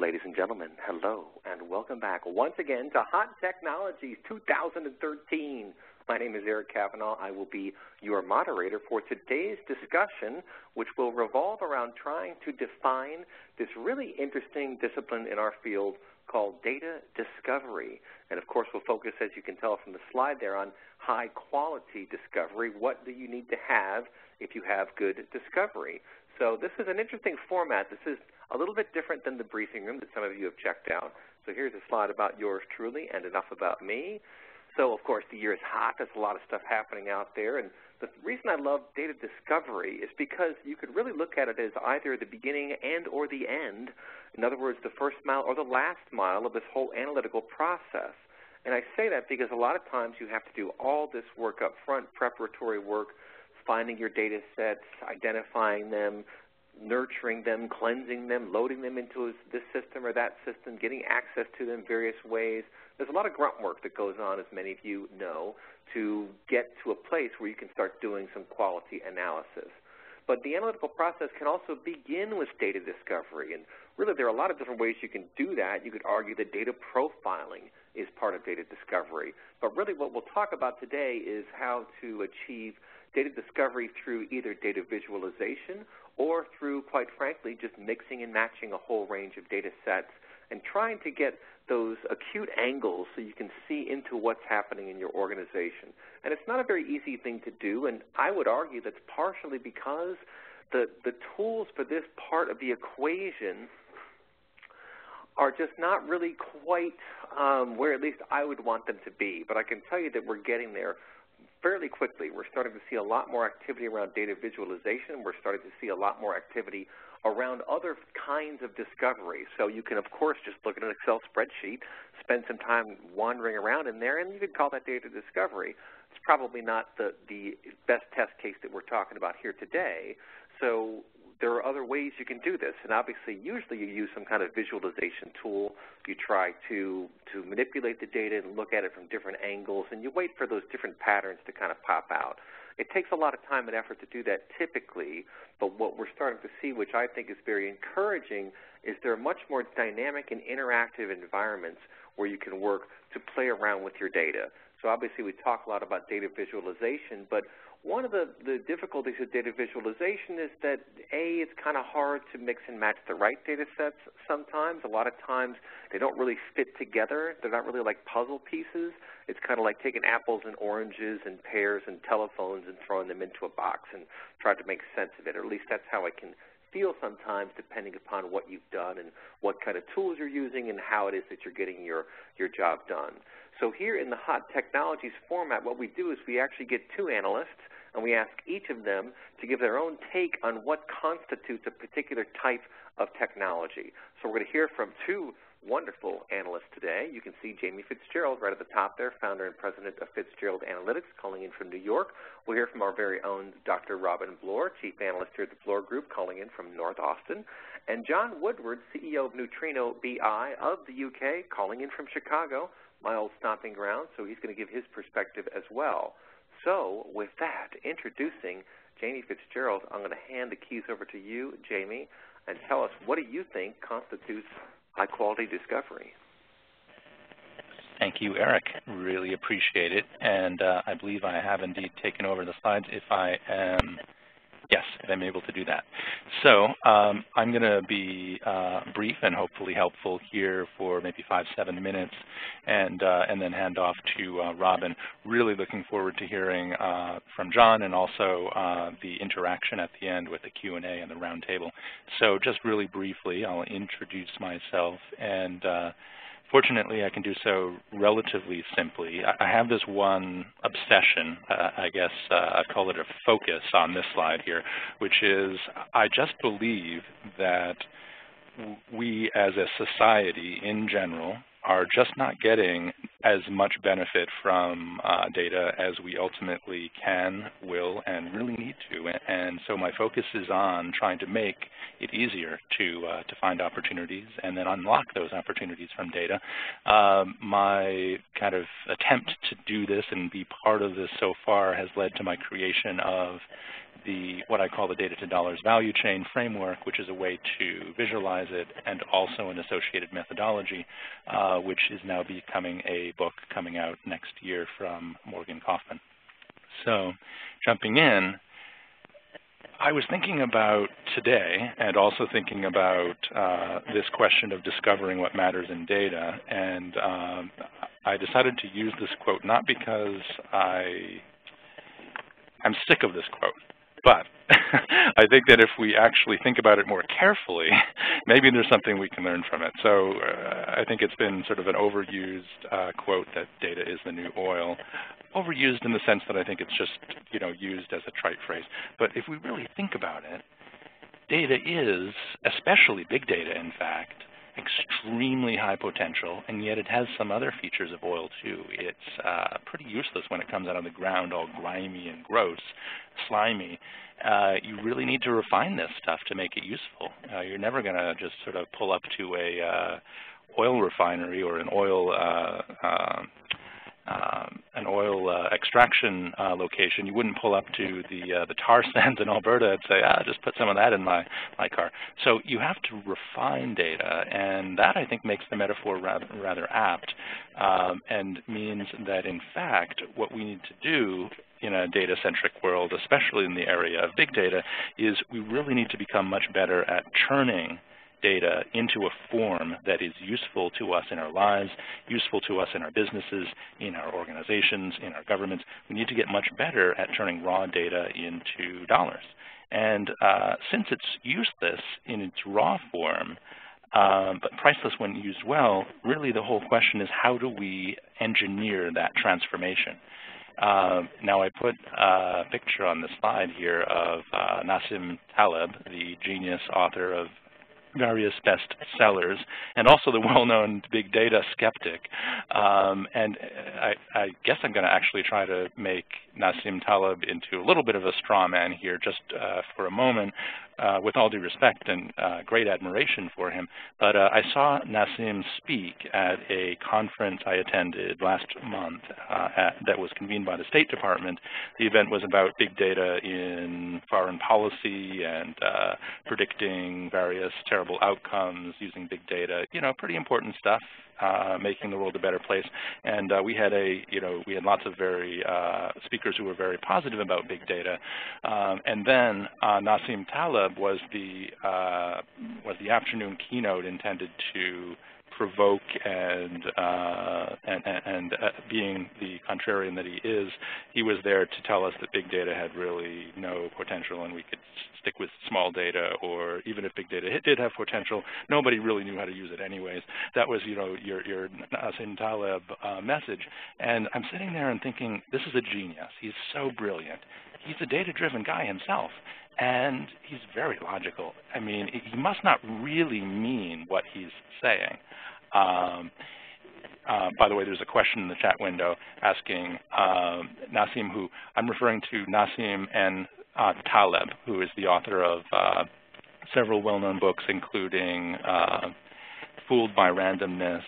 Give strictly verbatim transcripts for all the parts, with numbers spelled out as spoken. Ladies and gentlemen, hello and welcome back once again to Hot Technologies two thousand thirteen. My name is Eric Kavanagh. I will be your moderator for today's discussion, which will revolve around trying to define this really interesting discipline in our field called data discovery. And of course, we'll focus, as you can tell from the slide there, on high-quality discovery. What do you need to have if you have good discovery? So this is an interesting format. This is a little bit different than the briefing room that some of you have checked out. So here's a slide about yours truly and enough about me. So, of course, the year is hot. There's a lot of stuff happening out there. And the reason I love data discovery is because you could really look at it as either the beginning and or the end. In other words, the first mile or the last mile of this whole analytical process. And I say that because a lot of times you have to do all this work up front, preparatory work, finding your data sets, identifying them, nurturing them, cleansing them, loading them into this system or that system, getting access to them various ways. There's a lot of grunt work that goes on, as many of you know, to get to a place where you can start doing some quality analysis. But the analytical process can also begin with data discovery, and really there are a lot of different ways you can do that. You could argue that data profiling is part of data discovery. But really what we'll talk about today is how to achieve data discovery through either data visualization or through, quite frankly, just mixing and matching a whole range of data sets and trying to get those acute angles so you can see into what's happening in your organization. And it's not a very easy thing to do, and I would argue that's partially because the, the tools for this part of the equation are just not really quite um, where at least I would want them to be. But I can tell you that we're getting there fairly quickly. We're starting to see a lot more activity around data visualization. We're starting to see a lot more activity around other kinds of discovery. So you can, of course, just look at an Excel spreadsheet, spend some time wandering around in there, and you could call that data discovery. It's probably not the, the best test case that we're talking about here today. So there are other ways you can do this, and obviously usually you use some kind of visualization tool. You try to, to manipulate the data and look at it from different angles, and you wait for those different patterns to kind of pop out. It takes a lot of time and effort to do that typically, but what we're starting to see, which I think is very encouraging, is there are much more dynamic and interactive environments where you can work to play around with your data. So obviously we talk a lot about data visualization, but one of the, the difficulties with data visualization is that, A, it's kind of hard to mix and match the right data sets sometimes. A lot of times they don't really fit together. They're not really like puzzle pieces. It's kind of like taking apples and oranges and pears and telephones and throwing them into a box and trying to make sense of it, or at least that's how I can feel sometimes depending upon what you've done and what kind of tools you're using and how it is that you're getting your, your job done. So here in the Hot Technologies format, what we do is we actually get two analysts and we ask each of them to give their own take on what constitutes a particular type of technology. So we're going to hear from two wonderful analysts today. You can see Jaime Fitzgerald right at the top there, founder and president of Fitzgerald Analytics, calling in from New York. We'll hear from our very own Doctor Robin Bloor, chief analyst here at the Bloor Group, calling in from North Austin, and John Woodward, C E O of Neutrino B I of the U K, calling in from Chicago, my old stomping ground, so he's going to give his perspective as well. So with that, introducing Jaime Fitzgerald, I'm going to hand the keys over to you, Jaime, and tell us what do you think constitutes high-quality discovery. Thank you, Eric. Really appreciate it. And uh, I believe I have indeed taken over the slides if I am, yes, if I'm able to do that. So um, I'm going to be uh, brief and hopefully helpful here for maybe five, seven minutes and, uh, and then hand off to uh, Robin. Really looking forward to hearing uh, from John and also uh, the interaction at the end with the Q and A and the roundtable. So just really briefly, I'll introduce myself, and uh, fortunately I can do so relatively simply. I have this one obsession, uh, I guess uh, I call it a focus on this slide here, which is I just believe that we as a society in general are just not getting as much benefit from uh, data as we ultimately can, will, and really need to. And so my focus is on trying to make it easier to uh, to find opportunities and then unlock those opportunities from data. Um, my kind of attempt to do this and be part of this so far has led to my creation of the what I call the data to dollars value chain framework, which is a way to visualize it, and also an associated methodology, uh, which is now becoming a book coming out next year from Morgan Kaufman. So jumping in, I was thinking about today and also thinking about uh, this question of discovering what matters in data, and um, I decided to use this quote not because I I'm sick of this quote, but I think that if we actually think about it more carefully, maybe there's something we can learn from it. So uh, I think it's been sort of an overused uh, quote that data is the new oil, overused in the sense that I think it's just, you know, used as a trite phrase. But if we really think about it, data is, especially big data in fact, extremely high potential, and yet it has some other features of oil too. It's uh, pretty useless when it comes out of the ground, all grimy and gross, slimy. Uh, you really need to refine this stuff to make it useful. Uh, you're never going to just sort of pull up to a uh, oil refinery or an oil uh, uh, Um, an oil uh, extraction uh, location. You wouldn't pull up to the uh, the tar sands in Alberta and say, ah, just put some of that in my, my car. So you have to refine data, and that I think makes the metaphor rather, rather apt, um, and means that in fact what we need to do in a data-centric world, especially in the area of big data, is we really need to become much better at churning data into a form that is useful to us in our lives, useful to us in our businesses, in our organizations, in our governments. We need to get much better at turning raw data into dollars. And uh, since it's useless in its raw form, um, but priceless when used well, really the whole question is how do we engineer that transformation? Uh, now, I put a picture on the slide here of uh, Nassim Taleb, the genius author of various bestsellers, and also the well-known big data skeptic. Um, and I, I guess I'm going to actually try to make Nassim Taleb into a little bit of a straw man here just uh, for a moment, uh, with all due respect and uh, great admiration for him. But uh, I saw Nassim speak at a conference I attended last month uh, at, that was convened by the State Department. The event was about big data in foreign policy and uh, predicting various terrible outcomes using big data, you know, pretty important stuff, uh, making the world a better place. And uh, we had a, you know, we had lots of very uh, speakers who were very positive about big data. Um, and then uh, Nassim Taleb was the uh, was the afternoon keynote intended to provoke and, uh, and, and uh, being the contrarian that he is, he was there to tell us that big data had really no potential and we could stick with small data, or even if big data did have potential, nobody really knew how to use it anyways. That was, you know, your, your Nassim Taleb uh, message. And I'm sitting there and thinking, this is a genius. He's so brilliant. He's a data-driven guy himself. And he's very logical. I mean, he must not really mean what he's saying. Um, uh, by the way, there's a question in the chat window asking um, Nassim who, I'm referring to Nassim and uh, Taleb, who is the author of uh, several well-known books, including uh, Fooled by Randomness,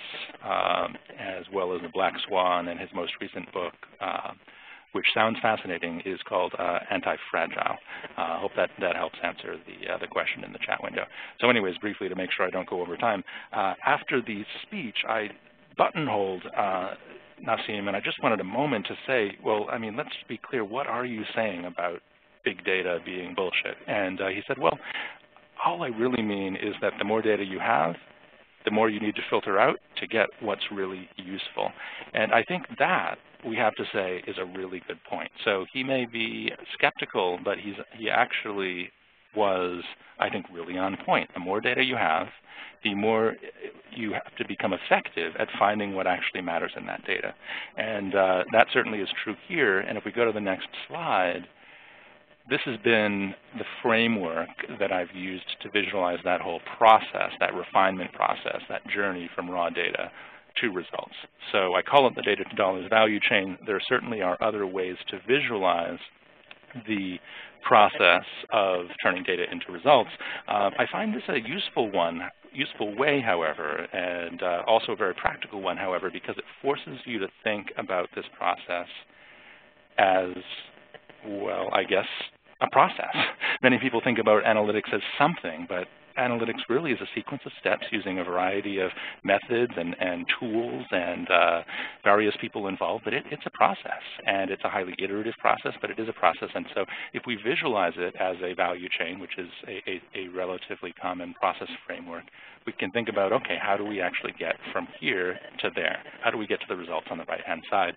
uh, as well as The Black Swan, and his most recent book, uh, which sounds fascinating, is called uh, Anti-Fragile. I uh, hope that, that helps answer the, uh, the question in the chat window. So anyways, briefly to make sure I don't go over time, uh, after the speech, I buttonholed uh, Nassim, and I just wanted a moment to say, well, I mean, let's be clear, what are you saying about big data being bullshit? And uh, he said, well, all I really mean is that the more data you have, the more you need to filter out to get what's really useful. And I think that, we have to say, is a really good point. So he may be skeptical, but he's, he actually was, I think, really on point. The more data you have, the more you have to become effective at finding what actually matters in that data. And uh, that certainly is true here. And if we go to the next slide, this has been the framework that I've used to visualize that whole process, that refinement process, that journey from raw data to results. So I call it the data to dollars value chain. There certainly are other ways to visualize the process of turning data into results. Uh, I find this a useful one, useful way, however, and uh, also a very practical one, however, because it forces you to think about this process as, well, I guess, a process. Many people think about analytics as something, but analytics really is a sequence of steps using a variety of methods and, and tools and uh, various people involved, but it, it's a process, and it's a highly iterative process, but it is a process. And so if we visualize it as a value chain, which is a, a, a relatively common process framework, we can think about, okay, how do we actually get from here to there? How do we get to the results on the right-hand side?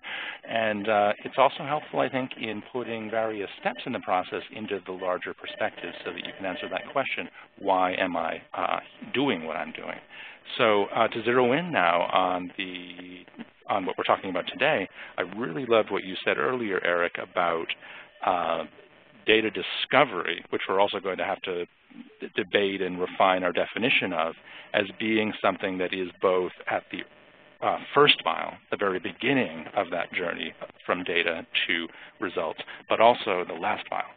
And uh, it's also helpful, I think, in putting various steps in the process into the larger perspective so that you can answer that question, why am I uh, doing what I'm doing? So uh, to zero in now on the on what we're talking about today, I really loved what you said earlier, Eric, about uh, data discovery, which we're also going to have to debate and refine our definition of as being something that is both at the uh, first mile, the very beginning of that journey from data to results, but also the last mile.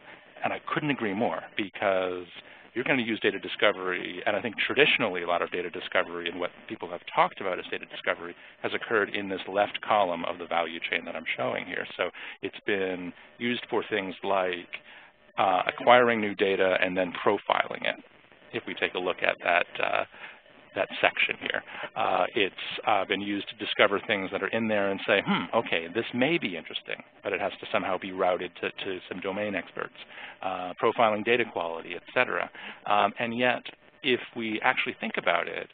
And I couldn't agree more, because you're going to use data discovery, and I think traditionally a lot of data discovery and what people have talked about as data discovery has occurred in this left column of the value chain that I'm showing here. So it's been used for things like uh, acquiring new data and then profiling it. If we take a look at that uh, that section here, uh, it's uh, been used to discover things that are in there and say, hmm, okay, this may be interesting, but it has to somehow be routed to, to some domain experts, uh, profiling data quality, et cetera. Um, and yet, if we actually think about it,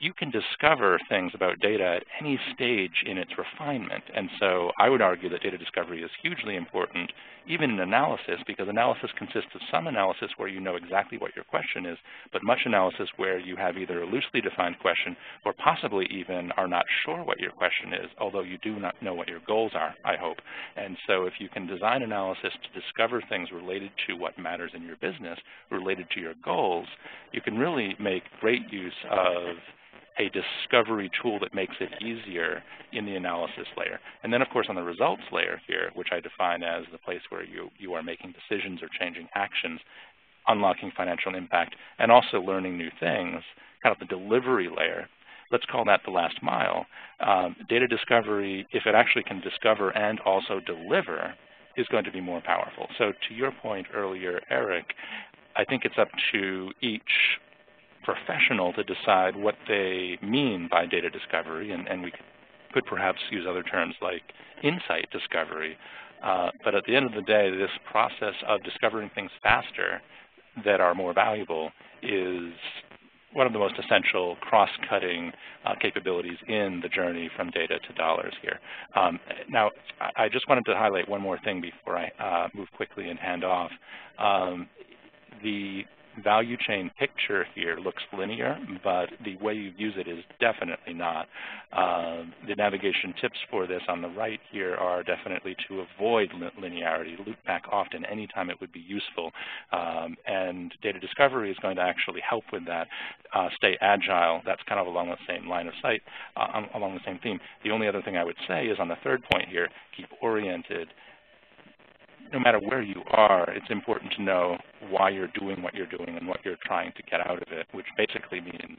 you can discover things about data at any stage in its refinement. And so I would argue that data discovery is hugely important, even in analysis, because analysis consists of some analysis where you know exactly what your question is, but much analysis where you have either a loosely defined question or possibly even are not sure what your question is, although you do not know what your goals are, I hope. And so if you can design analysis to discover things related to what matters in your business, related to your goals, you can really make great use of a discovery tool that makes it easier in the analysis layer. And then, of course, on the results layer here, which I define as the place where you, you are making decisions or changing actions, unlocking financial impact, and also learning new things, kind of the delivery layer. Let's call that the last mile. Um, data discovery, if it actually can discover and also deliver, is going to be more powerful. So to your point earlier, Eric, I think it's up to each professional to decide what they mean by data discovery, and, and we could perhaps use other terms like insight discovery. Uh, but at the end of the day, this process of discovering things faster that are more valuable is one of the most essential cross-cutting uh, capabilities in the journey from data to dollars here. Um, now, I just wanted to highlight one more thing before I uh, move quickly and hand off. Um, the value chain picture here looks linear, but the way you use it is definitely not. Uh, the navigation tips for this on the right here are definitely to avoid linearity, loop back often anytime it would be useful. Um, and data discovery is going to actually help with that. Uh, stay agile, that's kind of along the same line of sight, uh, along the same theme. The only other thing I would say is on the third point here, keep oriented. No matter where you are, it's important to know why you're doing what you're doing and what you're trying to get out of it, which basically means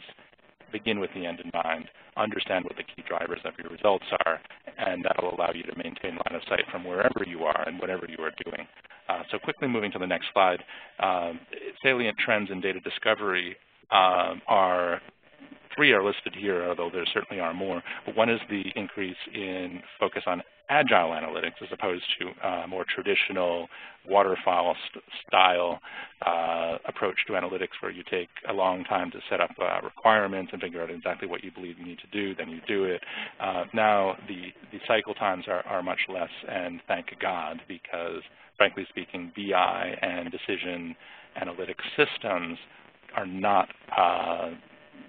begin with the end in mind, understand what the key drivers of your results are, and that will allow you to maintain line of sight from wherever you are and whatever you are doing. Uh, so quickly moving to the next slide, um, salient trends in data discovery um, are three are listed here, although there certainly are more. But one is the increase in focus on agile analytics as opposed to uh, more traditional waterfall st style uh, approach to analytics where you take a long time to set up uh, requirements and figure out exactly what you believe you need to do, then you do it. Uh, now the, the cycle times are, are much less, and thank God, because frankly speaking, B I and decision analytics systems are not uh,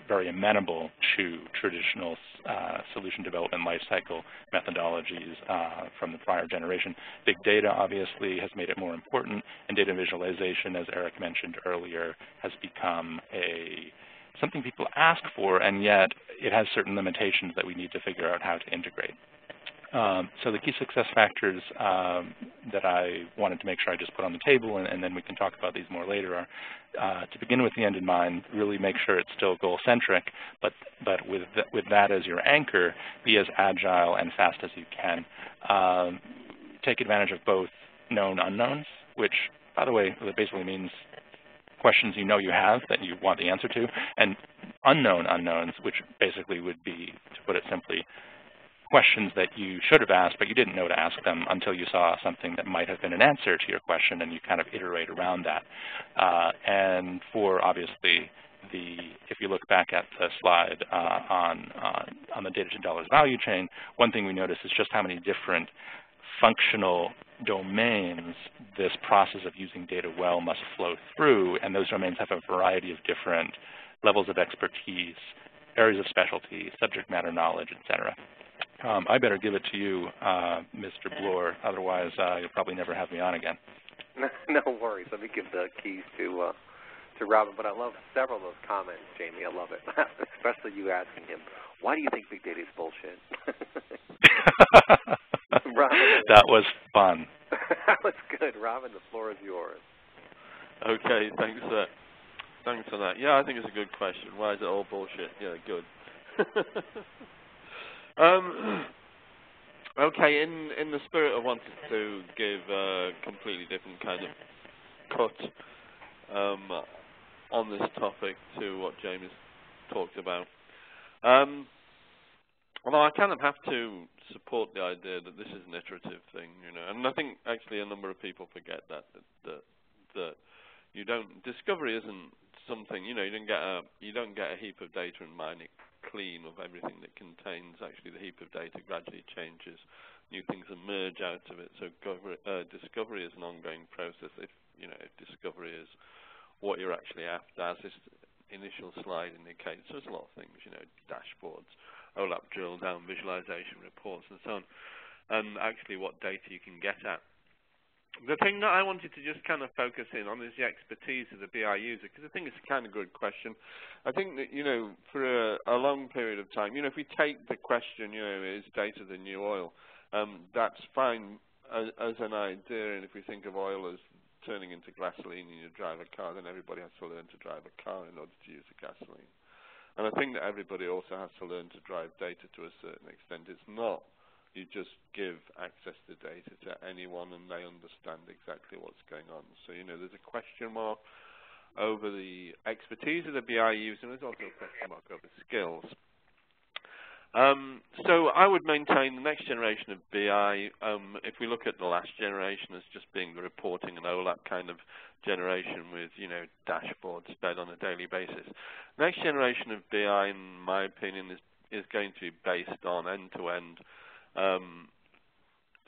very amenable to traditional uh, solution development lifecycle methodologies uh, from the prior generation. Big data obviously has made it more important, and data visualization, as Eric mentioned earlier, has become a something people ask for, and yet it has certain limitations that we need to figure out how to integrate. Um, so the key success factors um, that I wanted to make sure I just put on the table, and, and then we can talk about these more later, are uh, to begin with the end in mind, really make sure it's still goal-centric, but, but with, th with that as your anchor, be as agile and fast as you can. Um, take advantage of both known unknowns, which By the way, that basically means questions you know you have that you want the answer to, and unknown unknowns, which basically would be, to put it simply, questions that you should have asked, but you didn't know to ask them until you saw something that might have been an answer to your question, and you kind of iterate around that. Uh, and for, obviously, the if you look back at the slide uh, on, on, on the data to dollars value chain, one thing we notice is just how many different functional domains this process of using data well must flow through, and those domains have a variety of different levels of expertise, areas of specialty, subject matter knowledge, et cetera. Um, I better give it to you, uh, Mister Bloor, otherwise uh, you'll probably never have me on again. No, no worries. Let me give the keys to uh, to Robin, but I love several of those comments, Jamie. I love it, especially you asking him, why do you think big data is bullshit? Robin, that was fun. That was good. Robin, the floor is yours. Okay, thanks, uh, thanks for that. Yeah, I think it's a good question. Why is it all bullshit? Yeah, good. Um, okay, in, in the spirit of wanting to give a completely different kind of cut um, on this topic to what James talked about, um, although I kind of have to support the idea that this is an iterative thing, you know, and I think actually a number of people forget that, that, that you don't, discovery isn't something, you know, you don't get a, you don't get a heap of data and mine it clean of everything that contains. Actually, the heap of data gradually changes. New things emerge out of it. So uh, discovery is an ongoing process. If you know, if discovery is what you're actually after, as this initial slide indicates, there's a lot of things. You know, dashboards, O LAP drill down, visualization reports, and so on. And actually, what data you can get at. The thing that I wanted to just kind of focus in on is the expertise of the B I user, because I think it's a kind of good question. I think that, you know, for a, a long period of time, you know, if we take the question, you know, is data the new oil, um, that's fine as, as an idea, and if we think of oil as turning into gasoline and you drive a car, then everybody has to learn to drive a car in order to use the gasoline. And I think that everybody also has to learn to drive data to a certain extent. It's not. You just give access to data to anyone and they understand exactly what's going on. So, you know, there's a question mark over the expertise of the B I user, and there's also a question mark over skills. Um, so I would maintain the next generation of B I, um, if we look at the last generation as just being the reporting and O LAP kind of generation with, you know, dashboards fed on a daily basis. Next generation of B I, in my opinion, is, is going to be based on end-to-end Um,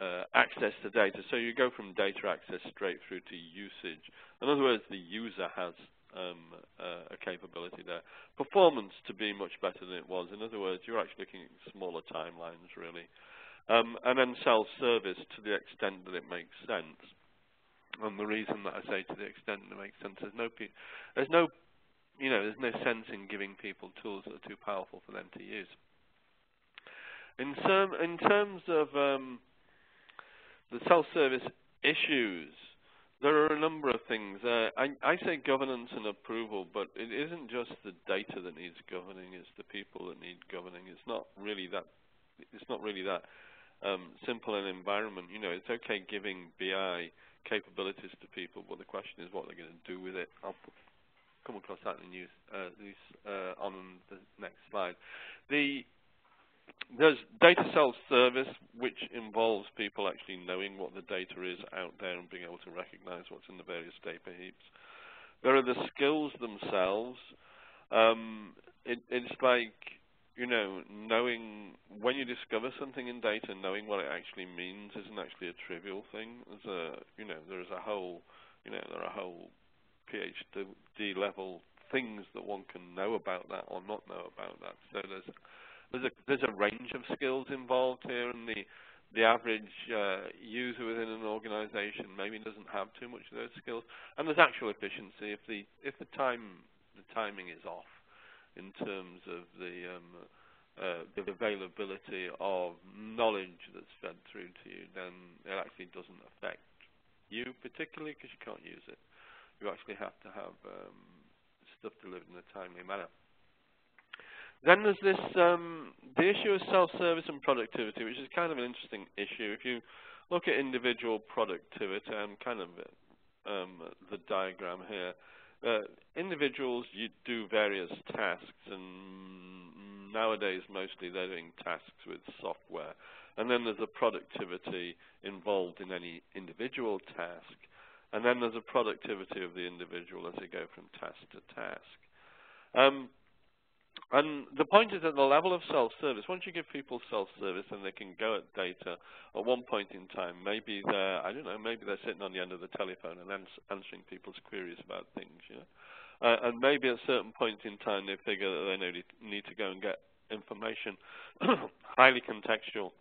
uh, access to data. So you go from data access straight through to usage. In other words, the user has um, uh, a capability there. Performance to be much better than it was. In other words, you're actually looking at smaller timelines, really. Um, and then self-service to the extent that it makes sense. And the reason that I say to the extent that it makes sense is no pe- there's no, you know, there's no sense in giving people tools that are too powerful for them to use. In, term, in terms of um, the self-service issues, there are a number of things. Uh, I, I say governance and approval, but it isn't just the data that needs governing; it's the people that need governing. It's not really that. It's not really that um, simple an environment. You know, it's okay giving B I capabilities to people, but the question is what they're going to do with it. I'll come across that in the news uh, news, uh, on the next slide. The There's data self-service, which involves people actually knowing what the data is out there and being able to recognize what's in the various data heaps. There are the skills themselves. Um, it, it's like, you know, knowing when you discover something in data, knowing what it actually means isn't actually a trivial thing. There's a, you know, there is a whole, you know, there are a whole PhD level things that one can know about that or not know about that. So there's There's a, there's a range of skills involved here, and the, the average uh, user within an organization maybe doesn't have too much of those skills. And there's actual efficiency if the if the time the timing is off in terms of the um, uh, the availability of knowledge that's fed through to you, then it actually doesn't affect you particularly because you can't use it. You actually have to have um, stuff delivered in a timely manner. Then there's this, um, the issue of self-service and productivity, which is kind of an interesting issue. If you look at individual productivity, I'm kind of um, the diagram here. Uh, individuals, you do various tasks, and nowadays mostly they're doing tasks with software. And then there's a productivity involved in any individual task. And then there's a productivity of the individual as they go from task to task. Um, and the point is at the level of self-service, once you give people self-service and they can go at data at one point in time, maybe they're, I don't know, maybe they're sitting on the end of the telephone and ans answering people's queries about things, you know. Uh, and maybe at a certain point in time they figure that they need to go and get information, highly contextual.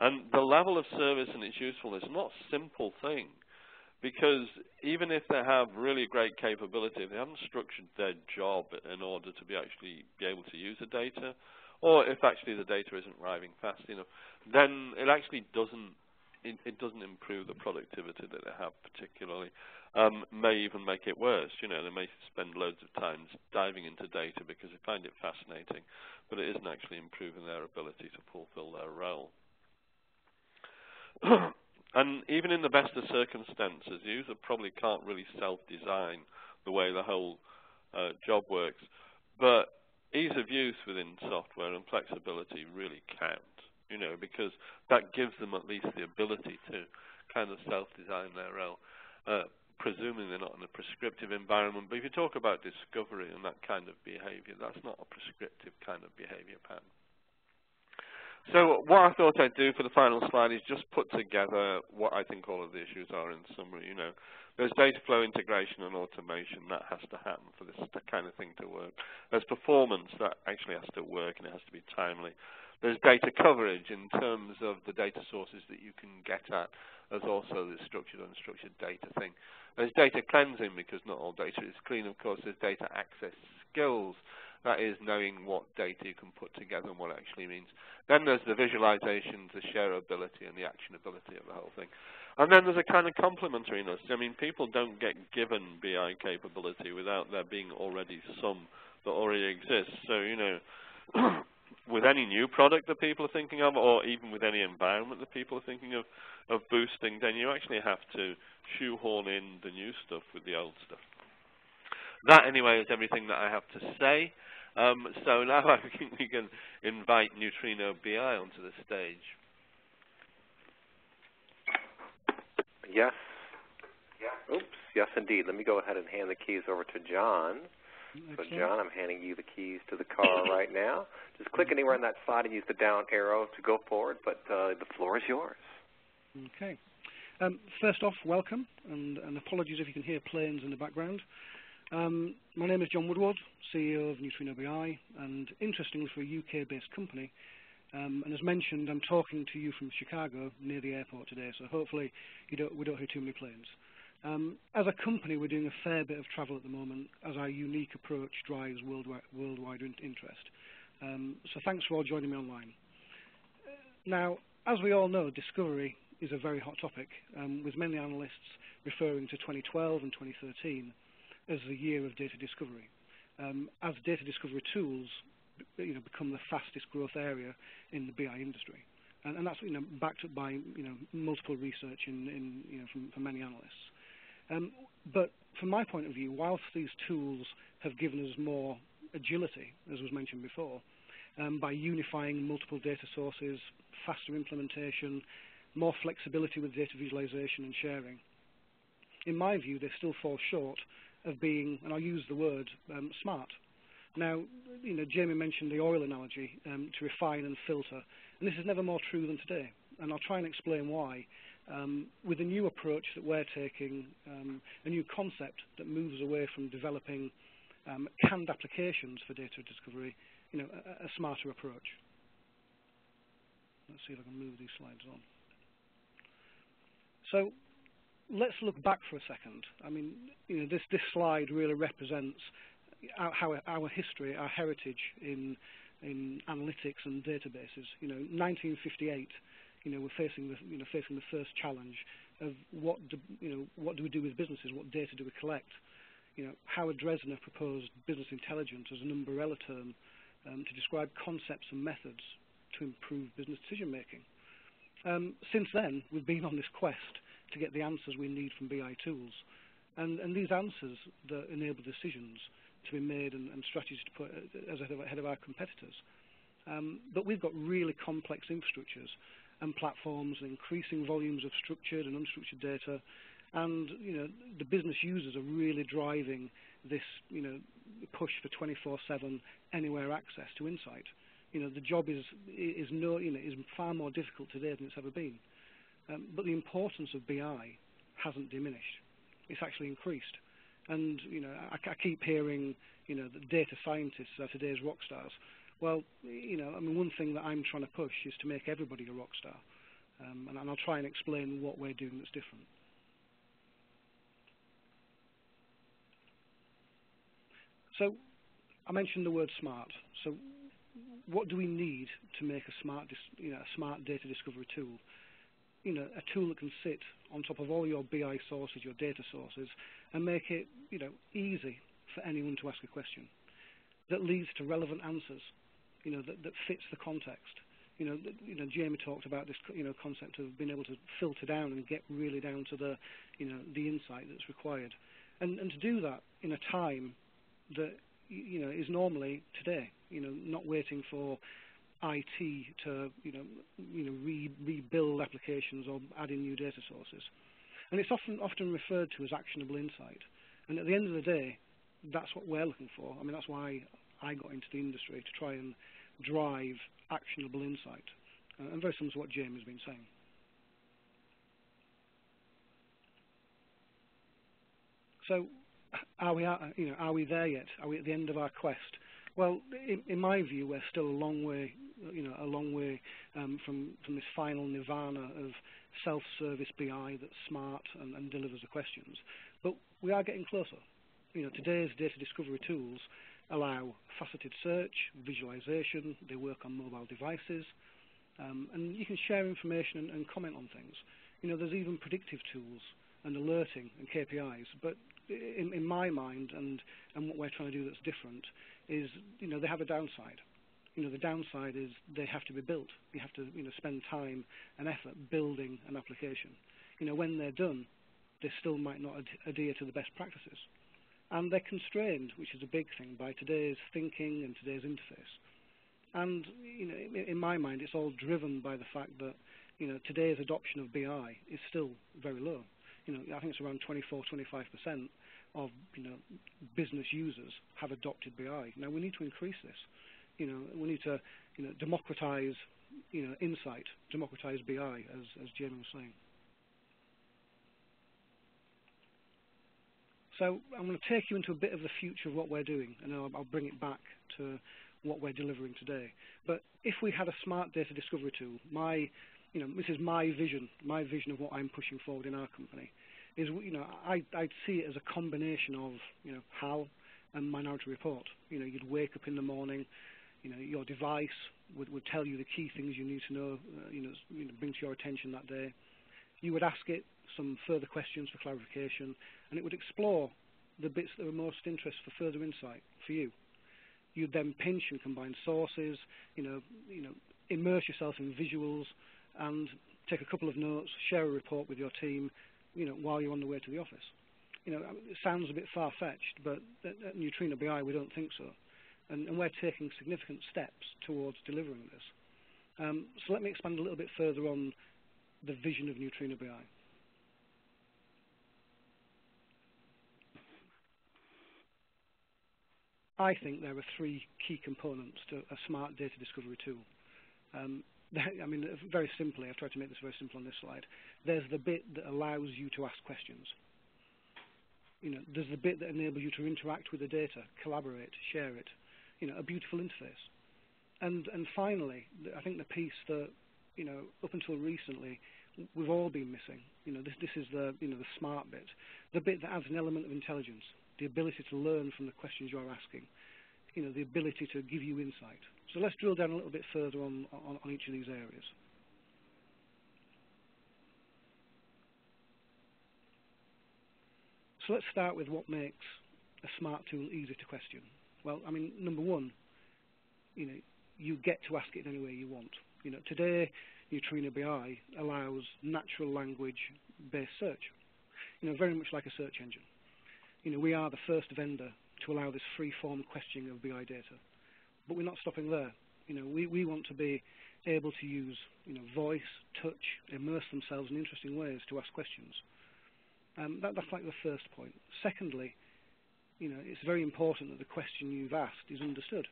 And the level of service and its usefulness is not a simple thing, because even if they have really great capability, if they haven't structured their job in order to be actually be able to use the data, or if actually the data isn't arriving fast enough, then it actually doesn't it, it doesn't improve the productivity that they have particularly. Um, may even make it worse. You know, they may spend loads of time diving into data because they find it fascinating, but it isn't actually improving their ability to fulfill their role. And even in the best of circumstances, the user probably can't really self-design the way the whole uh, job works. But ease of use within software and flexibility really count, you know, because that gives them at least the ability to kind of self-design their role, uh, presuming they're not in a prescriptive environment. But if you talk about discovery and that kind of behavior, that's not a prescriptive kind of behavior pattern. So what I thought I'd do for the final slide is just put together what I think all of the issues are in summary. You know, there's data flow integration and automation. That has to happen for this kind of thing to work. There's performance. That actually has to work, and it has to be timely. There's data coverage in terms of the data sources that you can get at. There's also the structured, unstructured data thing. There's data cleansing, because not all data is clean, of course. There's data access skills. That is knowing what data you can put together and what it actually means. Then there's the visualizations, the shareability, and the actionability of the whole thing. And then there's a kind of complementariness. I mean, people don't get given B I capability without there being already some that already exists. So, you know, with any new product that people are thinking of, or even with any environment that people are thinking of, of boosting, then you actually have to shoehorn in the new stuff with the old stuff. That, anyway, is everything that I have to say. Um, so now I think we can invite Neutrino B I onto the stage. Yes. Yeah. Oops. Yes, indeed. Let me go ahead and hand the keys over to John. Okay. So, John, I'm handing you the keys to the car right now. Just click anywhere on that slide and use the down arrow to go forward, but uh, the floor is yours. Okay. Um, first off, welcome, and, and apologies if you can hear planes in the background. Um, my name is John Woodward, C E O of Neutrino B I, and interestingly for a U K-based company. Um, and as mentioned, I'm talking to you from Chicago near the airport today, so hopefully you don't, we don't hear too many planes. Um, as a company, we're doing a fair bit of travel at the moment, as our unique approach drives worldwide, worldwide interest. Um, so thanks for all joining me online. Now, as we all know, discovery is a very hot topic, um, with many analysts referring to twenty twelve and twenty thirteen. As the year of data discovery, um, as data discovery tools, you know, become the fastest growth area in the B I industry, and, and that's, you know, backed up by, you know, multiple research in, in you know, from, from many analysts. Um, but from my point of view, whilst these tools have given us more agility, as was mentioned before, um, by unifying multiple data sources, faster implementation, more flexibility with data visualization and sharing, in my view, they still fall short of being, and I'll use the word, um, smart. Now, you know, Jamie mentioned the oil analogy, um, to refine and filter, and this is never more true than today, and I'll try and explain why. Um, with a new approach that we're taking, um, a new concept that moves away from developing um, canned applications for data discovery, you know, a, a smarter approach. Let's see if I can move these slides on. So, let's look back for a second. I mean, you know, this, this slide really represents our, how our history, our heritage in, in analytics and databases. You know, nineteen fifty-eight, you know, we're facing the, you know, facing the first challenge of what do, you know, what do we do with businesses? What data do we collect? You know, Howard Dresner proposed business intelligence as an umbrella term um, to describe concepts and methods to improve business decision making. Um, since then, we've been on this quest to get the answers we need from B I tools. And, and these answers that enable decisions to be made and, and strategies to put as ahead of our competitors. Um, but we've got really complex infrastructures and platforms, and increasing volumes of structured and unstructured data, and you know the business users are really driving this you know push for twenty-four seven anywhere access to insight. You know the job is is no you know is far more difficult today than it's ever been, um, but the importance of B I hasn't diminished; it's actually increased. And you know I, I keep hearing you know that data scientists are today's rock stars. Well, you know, I mean, one thing that I'm trying to push is to make everybody a rock star, um, and, and I'll try and explain what we're doing that's different. So, I mentioned the word smart. So, what do we need to make a smart, dis you know, a smart data discovery tool? You know, a tool that can sit on top of all your B I sources, your data sources, and make it, you know, easy for anyone to ask a question that leads to relevant answers. You know, that, that fits the context. You know, that, you know, Jamie talked about this, you know, concept of being able to filter down and get really down to the, you know, the insight that's required, and and to do that in a time that you know is normally today. You know, not waiting for I T to you know you know re rebuild applications or add in new data sources, and it's often often referred to as actionable insight. And at the end of the day, that's what we're looking for. I mean, that's why I got into the industry, to try and drive actionable insight. Uh, and very similar to what Jamie has been saying. So, are we, at, you know, are we there yet? Are we at the end of our quest? Well, in, in my view, we're still a long way, you know, a long way um, from from this final nirvana of self-service B I that's smart and, and delivers the questions. But we are getting closer. You know, today's data discovery tools allow faceted search, visualization, they work on mobile devices, um, and you can share information and, and comment on things. You know, there's even predictive tools and alerting and K P Is, but in, in my mind, and, and what we're trying to do that's different, is, you know, they have a downside. You know, the downside is they have to be built. You have to, you know, spend time and effort building an application. You know, when they're done, they still might not ad- adhere to the best practices. And they're constrained, which is a big thing, by today's thinking and today's interface. And you know, in, in my mind, it's all driven by the fact that you know today's adoption of B I is still very low. You know, I think it's around twenty-four, twenty-five percent of you know business users have adopted B I. Now we need to increase this. You know, we need to you know democratize you know insight, democratize B I, as as Jamie was saying. So I'm going to take you into a bit of the future of what we're doing, and I'll, I'll bring it back to what we're delivering today. But if we had a smart data discovery tool, my, you know, this is my vision, my vision of what I'm pushing forward in our company, is, you know, I, I'd see it as a combination of, you know, HAL and Minority Report. You know, you'd wake up in the morning, you know, your device would, would tell you the key things you need to know, uh, you know, you know, bring to your attention that day. You would ask it some further questions for clarification, and it would explore the bits that are most interest for further insight for you. You'd then pinch and combine sources, you know, you know, immerse yourself in visuals, and take a couple of notes, share a report with your team, you know, while you're on the way to the office. You know, it sounds a bit far-fetched, but at, at Neutrino B I we don't think so, and, and we're taking significant steps towards delivering this. Um, so let me expand a little bit further on the vision of Neutrino B I. I think there are three key components to a smart data discovery tool. Um, I mean, very simply, I've tried to make this very simple on this slide. There's the bit that allows you to ask questions. You know, there's the bit that enables you to interact with the data, collaborate, share it. You know, a beautiful interface. And and finally, I think the piece that you know up until recently we've all been missing. You know, this this is the you know the smart bit, the bit that adds an element of intelligence. The ability to learn from the questions you're asking, you know, the ability to give you insight. So let's drill down a little bit further on, on, on each of these areas. So let's start with what makes a smart tool easy to question. Well, I mean, number one, you know, you get to ask it in any way you want. You know, today, Neutrino B I allows natural language-based search, you know, very much like a search engine. You know, we are the first vendor to allow this free-form questioning of B I data, but we're not stopping there. You know, we, we want to be able to use, you know, voice, touch, immerse themselves in interesting ways to ask questions. Um, that, that's like the first point. Secondly, you know, it's very important that the question you've asked is understood.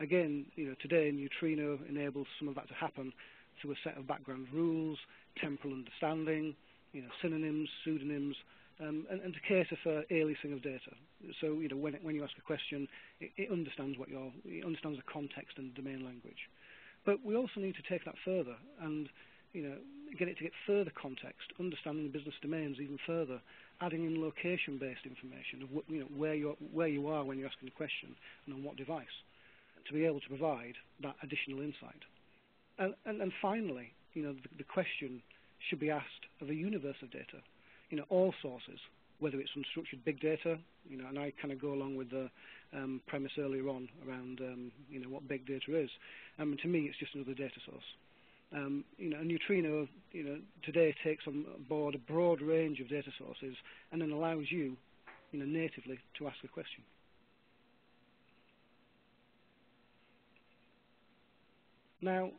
Again, you know, today Neutrino enables some of that to happen through a set of background rules, temporal understanding, you know, synonyms, pseudonyms, um, and, and to cater for aliasing of data. So, you know, when, it, when you ask a question, it, it understands what you're, it understands the context and domain language. But we also need to take that further and, you know, get it to get further context, understanding the business domains even further, adding in location-based information of what, you know, where you're, where you are when you're asking a question and on what device, to be able to provide that additional insight. And, and, and finally, you know, the, the question should be asked of a universe of data, you know, all sources, whether it's unstructured big data, you know, and I kind of go along with the um, premise earlier on around, um, you know, what big data is. I mean, to me, it's just another data source. Um, you know, Neutrino, you know, today takes on board a broad range of data sources and then allows you, you know, natively to ask a question. Now,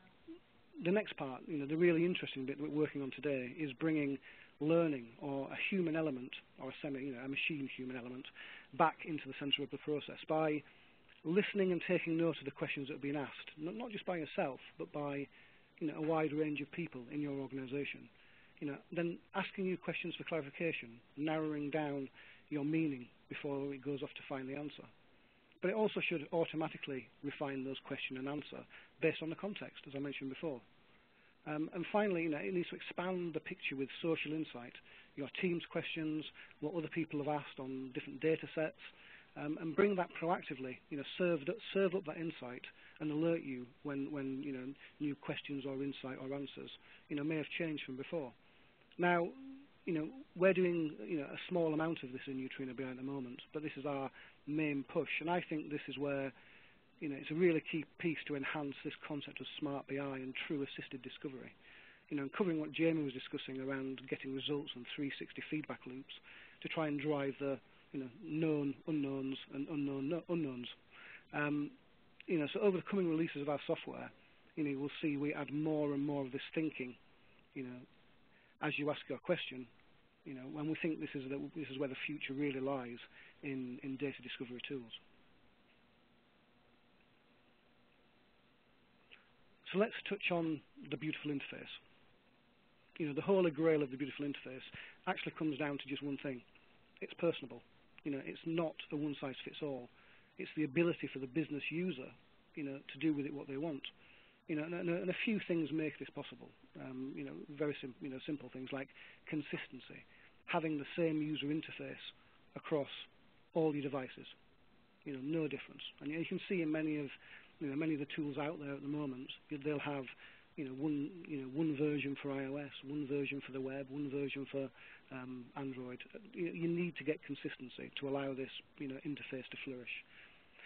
the next part, you know, the really interesting bit that we're working on today is bringing learning, or a human element, or a semi, you know, a machine-human element, back into the centre of the process by listening and taking note of the questions that are being asked, not, not just by yourself, but by, you know, a wide range of people in your organisation. You know, then asking you questions for clarification, narrowing down your meaning before it goes off to find the answer. But it also should automatically refine those question and answer based on the context, as I mentioned before. Um, and finally, you know, it needs to expand the picture with social insight, your team's questions, what other people have asked on different data sets, um, and bring that proactively, you know, serve, serve up that insight and alert you when, when, you know, new questions or insight or answers, you know, may have changed from before. Now, you know, we're doing, you know, a small amount of this in Neutrino B I at the moment, but this is our main push, and I think this is where, you know, it's a really key piece to enhance this concept of smart B I and true assisted discovery. You know, and covering what Jamie was discussing around getting results and three sixty feedback loops to try and drive the, you know, known unknowns and unknown unknowns. Um, you know, so over the coming releases of our software, you know, we'll see we add more and more of this thinking, you know, as you ask your question, you know, and we think this is, the, this is where the future really lies in, in data discovery tools. So let's touch on the beautiful interface. You know, the holy grail of the beautiful interface actually comes down to just one thing. It's personable. You know, it's not a one-size-fits-all. It's the ability for the business user, you know, to do with it what they want. You know, and, and a few things make this possible. Um, you know, very sim you know, simple things like consistency, having the same user interface across all your devices. You know, no difference. And you can see in many of, you know, many of the tools out there at the moment, they'll have, you know, one, you know, one version for iOS, one version for the web, one version for um, Android. You, you need to get consistency to allow this, you know, interface to flourish.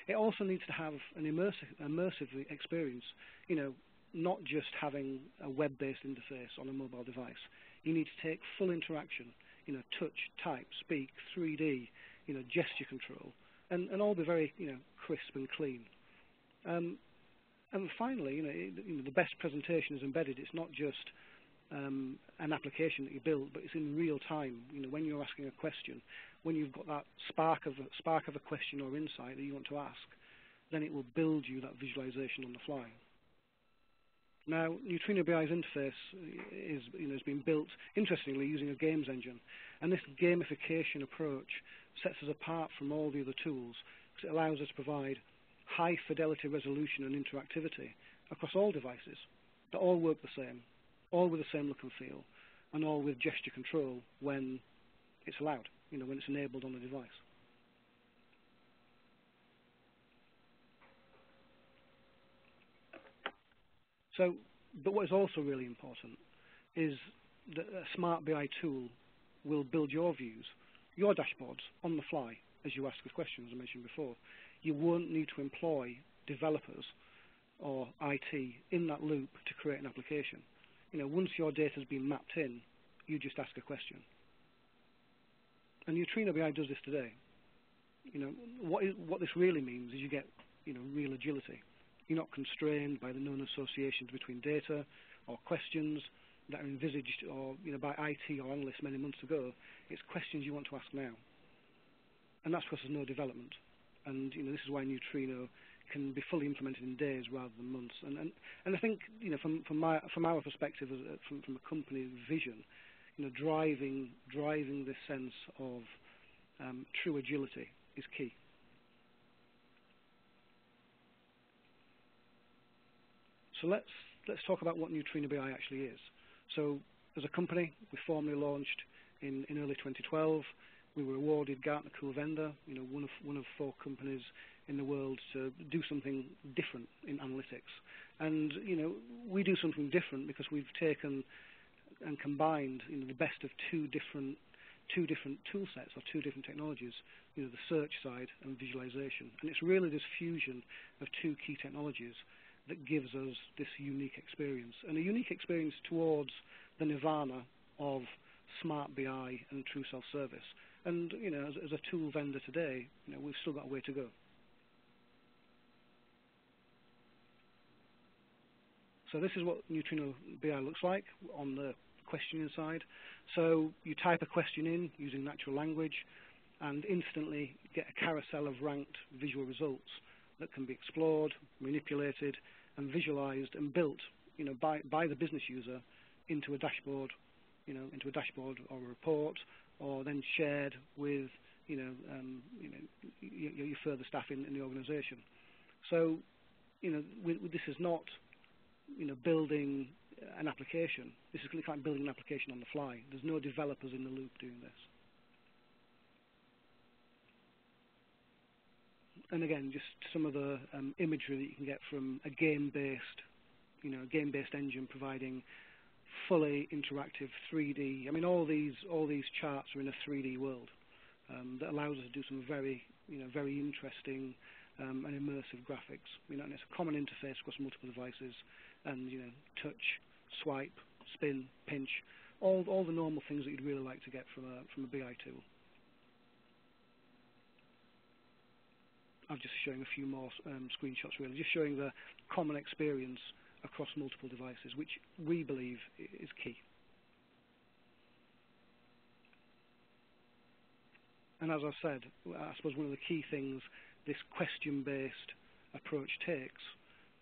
It also needs to have an immersive, immersive experience, you know, not just having a web-based interface on a mobile device. You need to take full interaction, you know, touch, type, speak, three D, you know, gesture control, and, and all be very, you know, crisp and clean. Um, and finally, you know, it, you know, the best presentation is embedded. It's not just um, an application that you build, but it's in real time. You know, when you're asking a question, when you've got that spark of a, spark of a question or insight that you want to ask, then it will build you that visualization on the fly. Now, Neutrino B I's interface is, you know, has been built, interestingly, using a games engine. And this gamification approach sets us apart from all the other tools because it allows us to provide high-fidelity resolution and interactivity across all devices that all work the same, all with the same look and feel, and all with gesture control when it's allowed, you know, when it's enabled on the device. So, but what is also really important is that a smart B I tool will build your views, your dashboards, on the fly as you ask the questions I mentioned before. You won't need to employ developers or I T in that loop to create an application. you know, once your data has been mapped in, you just ask a question. And Neutrino B I does this today. You know, what, is, what this really means is you get, you know, real agility. You're not constrained by the known associations between data or questions that are envisaged or, you know, by I T or analysts many months ago. It's questions you want to ask now. And that's because there's no development. And, you know, this is why Neutrino can be fully implemented in days rather than months. And, and, and I think, you know, from, from, my, from our perspective, as a, from, from a company vision, you know, driving, driving this sense of um, true agility is key. So let's, let's talk about what Neutrino B I actually is. So as a company, we formally launched in, in early twenty twelve. We were awarded Gartner Cool Vendor, you know, one of, one of four companies in the world to do something different in analytics. And, you know, we do something different because we've taken and combined, you know, the best of two different, two different tool sets or two different technologies, you know, the search side and visualization. And it's really this fusion of two key technologies that gives us this unique experience, and a unique experience towards the nirvana of smart B I and true self-service. And, you know, as, as a tool vendor today, you know, we've still got a way to go. So this is what Neutrino B I looks like on the questioning side. So you type a question in using natural language and instantly get a carousel of ranked visual results that can be explored, manipulated, and visualized and built, you know, by, by the business user into a dashboard, you know, into a dashboard or a report, or then shared with, you know, um, you know, your, your further staff in, in the organization. So, you know, we, we, this is not, you know, building an application. This is kind of building an application on the fly. There's no developers in the loop doing this. And again, just some of the um, imagery that you can get from a game-based, you know, game-based engine providing fully interactive three D. I mean, all these all these charts are in a three D world um, that allows us to do some very, you know, very interesting um, and immersive graphics. You know, and it's a common interface across multiple devices, and, you know, touch, swipe, spin, pinch, all all the normal things that you'd really like to get from a from a B I tool. I'm just showing a few more um, screenshots, really, just showing the common experience across multiple devices, which we believe is key. And as I said, I suppose one of the key things this question-based approach takes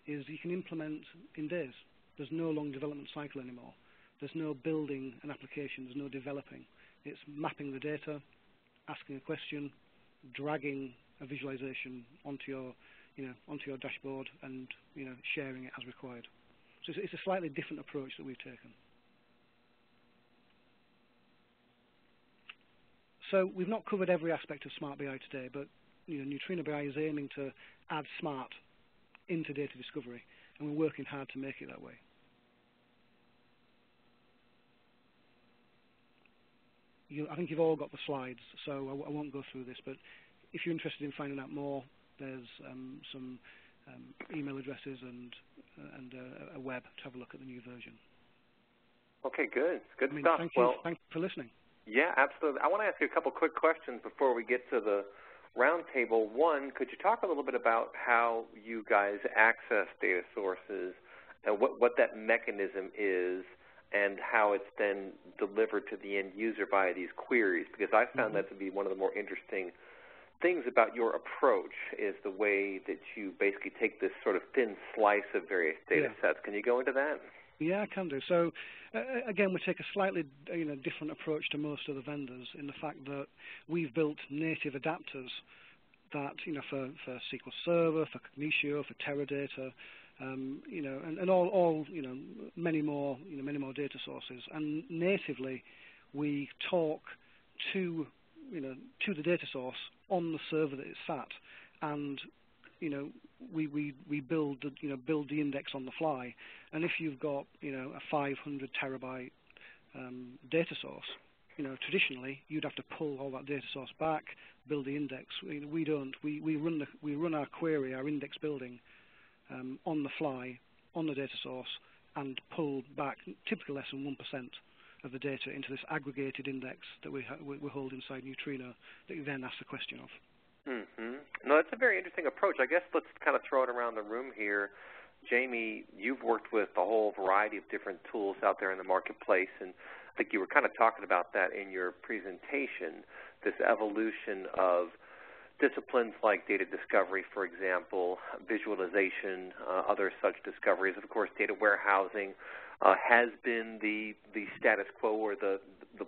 is you can implement in days. There's no long development cycle anymore. There's no building an application, there's no developing. It's mapping the data, asking a question, dragging a visualization onto your, you know, onto your dashboard, and, you know, sharing it as required. So it's, it's a slightly different approach that we've taken. So we've not covered every aspect of smart B I today, but, you know, Neutrino B I is aiming to add smart into data discovery, and we're working hard to make it that way. You, I think you've all got the slides, so I, I won't go through this, but if you're interested in finding out more, there's um, some um, email addresses and uh, and uh, a web to have a look at the new version. Okay, good, good I mean, stuff. Thank you, well, thank you for listening. Yeah, absolutely. I want to ask you a couple quick questions before we get to the roundtable. One, could you talk a little bit about how you guys access data sources and what what that mechanism is, and how it's then delivered to the end user via these queries? Because I found mm-hmm. that to be one of the more interesting things about your approach is the way that you basically take this sort of thin slice of various data yeah. sets. Can you go into that? Yeah, I can do. So, uh, again, we take a slightly you know, different approach to most of the vendors in the fact that we've built native adapters that, you know, for, for S Q L Server, for Cognitio, for Teradata, um, you know, and, and all, all, you know, many more, you know, many more data sources. And natively, we talk to, you know, to the data source on the server that it's sat, and you know we we we build the, you know build the index on the fly. And if you've got you know a five hundred terabyte um, data source, you know traditionally you'd have to pull all that data source back, build the index. We, we don't. We we run the, we run our query, our index building, um, on the fly on the data source and pulled back, typically less than one percent of the data, into this aggregated index that we, ha we hold inside Neutrino that you then ask the question of. Mm-hmm. No, that's a very interesting approach. I guess let's kind of throw it around the room here. Jamie, you've worked with a whole variety of different tools out there in the marketplace, and I think you were kind of talking about that in your presentation, this evolution of disciplines like data discovery, for example, visualization, uh, other such discoveries, and of course data warehousing uh, has been the, the status quo, or the, the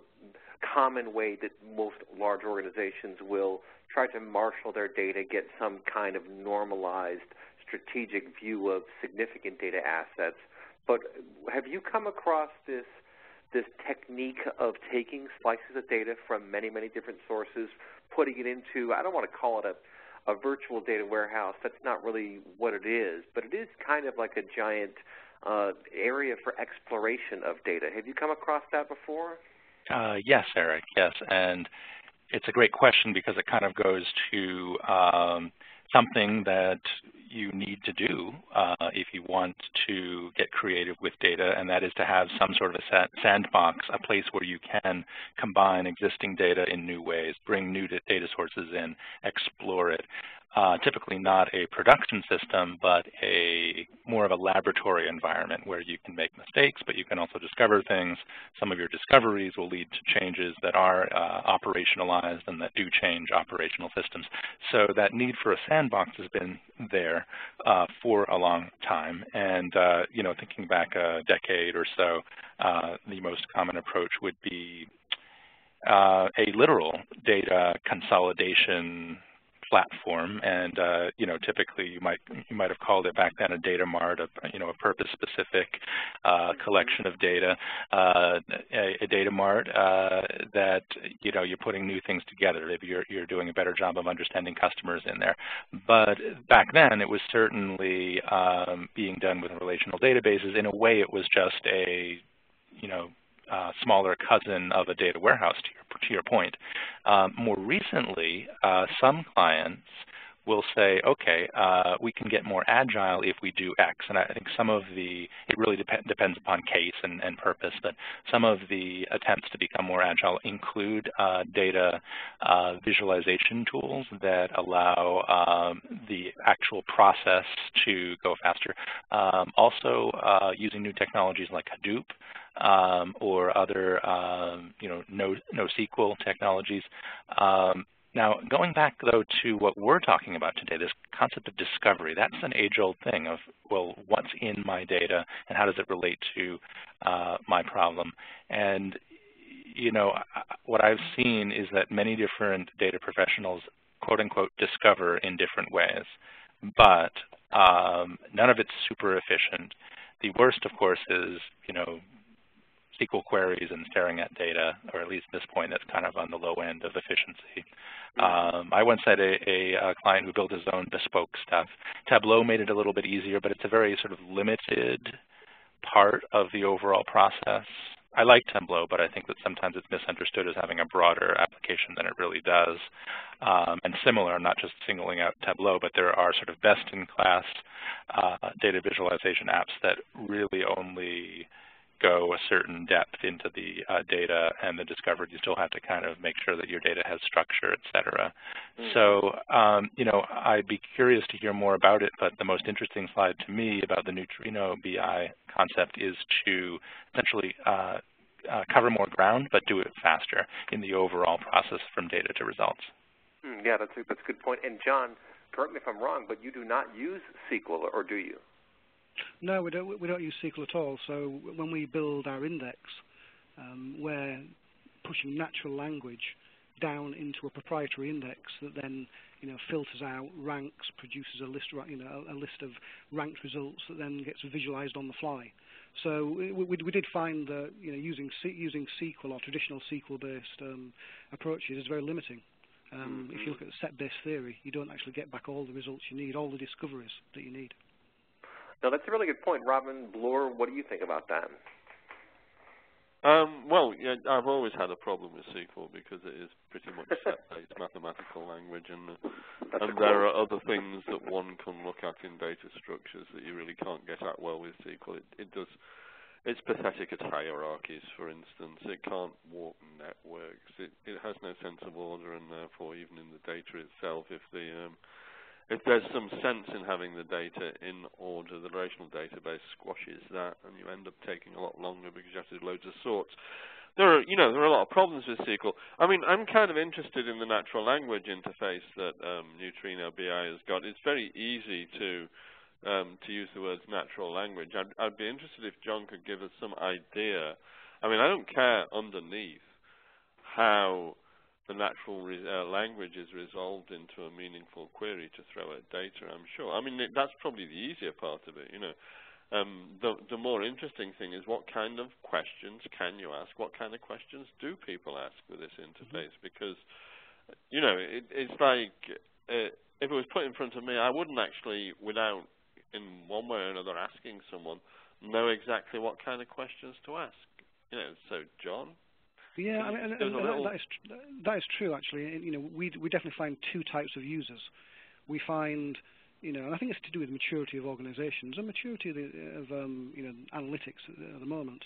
common way that most large organizations will try to marshal their data, get some kind of normalized strategic view of significant data assets. But have you come across this this technique of taking slices of data from many, many different sources, putting it into, I don't want to call it a, a virtual data warehouse, that's not really what it is, but it is kind of like a giant uh, area for exploration of data. Have you come across that before? Uh, yes, Eric, yes. And it's a great question because it kind of goes to um, something that you need to do uh, if you want to get creative with data, and that is to have some sort of a sandbox, a place where you can combine existing data in new ways, bring new data sources in, explore it. Uh, typically not a production system, but a more of a laboratory environment where you can make mistakes, but you can also discover things. Some of your discoveries will lead to changes that are uh, operationalized and that do change operational systems. So that need for a sandbox has been there uh, for a long time. And, uh, you know, thinking back a decade or so, uh, the most common approach would be uh, a literal data consolidation platform, and uh, you know, typically you might you might have called it back then a data mart, a you know a purpose-specific uh, collection of data, uh, a, a data mart uh, that you know you're putting new things together. Maybe you're you're doing a better job of understanding customers in there. But back then, it was certainly um, being done with relational databases. In a way, it was just a you know. Uh, smaller cousin of a data warehouse, to your, to your point. Um, more recently, uh, some clients will say, okay, uh, we can get more agile if we do X. And I think some of the, it really dep- depends upon case and, and purpose, but some of the attempts to become more agile include uh, data uh, visualization tools that allow um, the actual process to go faster. Um, also, uh, using new technologies like Hadoop um, or other, um, you know, no, NoSQL technologies. Um, Now, going back, though, to what we're talking about today, this concept of discovery, that's an age-old thing of, well, what's in my data and how does it relate to uh, my problem? And, you know, what I've seen is that many different data professionals, quote-unquote, discover in different ways, but um, none of it's super efficient. The worst, of course, is, you know, S Q L queries and staring at data, or at least at this point, that's kind of on the low end of efficiency. Um, I once had a, a, a client who built his own bespoke stuff. Tableau made it a little bit easier, but it's a very sort of limited part of the overall process. I like Tableau, but I think that sometimes it's misunderstood as having a broader application than it really does. Um, and similar, I'm not just singling out Tableau, but there are sort of best-in-class uh, data visualization apps that really only go a certain depth into the uh, data and the discovery. You still have to kind of make sure that your data has structure, et cetera. Mm. So, um, you know, I'd be curious to hear more about it, but the most interesting slide to me about the Neutrino B I concept is to essentially uh, uh, cover more ground, but do it faster in the overall process from data to results. Mm, yeah, that's a, that's a good point. And John, correct me if I'm wrong, but you do not use S Q L, or do you? No, we don't, we don't use S Q L at all. So when we build our index, um, we're pushing natural language down into a proprietary index that then, you know, filters out, ranks, produces a list, you know, a list of ranked results that then gets visualized on the fly. So we, we, we did find that, you know, using using S Q L or traditional S Q L-based um, approaches is very limiting. Um, mm-hmm. If you look at set-based theory, you don't actually get back all the results you need, all the discoveries that you need. No, that's a really good point. Robin Bloor, what do you think about that? Um, well, yeah, I've always had a problem with S Q L because it is pretty much set-based mathematical language, and and there are other things that one can look at in data structures that you really can't get at well with S Q L. It, it does. It's pathetic at hierarchies, for instance. It can't walk networks. It it has no sense of order, and therefore, even in the data itself, if the um, if there's some sense in having the data in order, the relational database squashes that, and you end up taking a lot longer because you have to do loads of sorts. There are, you know, there are a lot of problems with S Q L. I mean, I'm kind of interested in the natural language interface that um, Neutrino B I has got. It's very easy to um, to use the words natural language. I'd, I'd be interested if John could give us some idea. I mean, I don't care underneath how the natural re uh, language is resolved into a meaningful query to throw at data, I'm sure. I mean, it, that's probably the easier part of it, you know. Um, the, the more interesting thing is what kind of questions can you ask, what kind of questions do people ask with this interface? Mm-hmm. Because, you know, it, it's like uh, if it was put in front of me, I wouldn't actually, without in one way or another asking someone, know exactly what kind of questions to ask. You know, so John? Yeah, I mean, and, and, and that, is tr that is true, actually. And, you know, we, we definitely find two types of users. We find, you know, and I think it's to do with maturity of organizations and maturity of, the, of um, you know, analytics at the moment.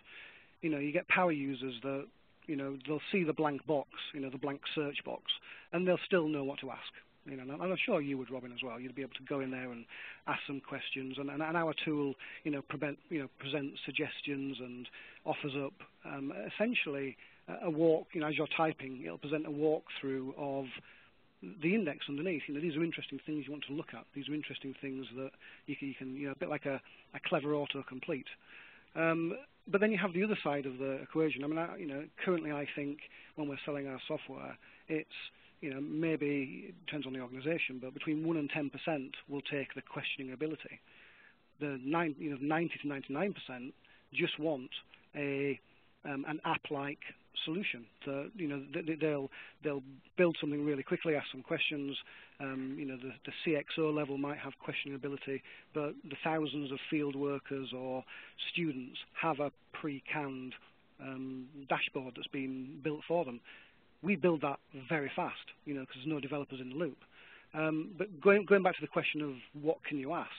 You know, you get power users that, you know, they'll see the blank box, you know, the blank search box, and they'll still know what to ask. You know, and I'm sure you would, Robin, as well. You'd be able to go in there and ask some questions, and, and, and our tool, you know, prevent, you know, presents suggestions and offers up um, essentially a walk. You know, as you're typing, it'll present a walkthrough of the index underneath. You know, these are interesting things you want to look at. These are interesting things that you can, you, can, you know, a bit like a, a clever autocomplete. Um, but then you have the other side of the equation. I mean, I, you know, currently I think when we're selling our software, it's you know, maybe it depends on the organisation, but between one and ten percent will take the questioning ability. The nine, you know, ninety to ninety-nine percent just want a um, an app-like solution. So, you know, th they'll they'll build something really quickly, ask some questions. Um, you know, the, the C X O level might have questioning ability, but the thousands of field workers or students have a pre-canned um, dashboard that's been built for them. We build that very fast, you know, because there's no developers in the loop. Um, but going, going back to the question of what can you ask,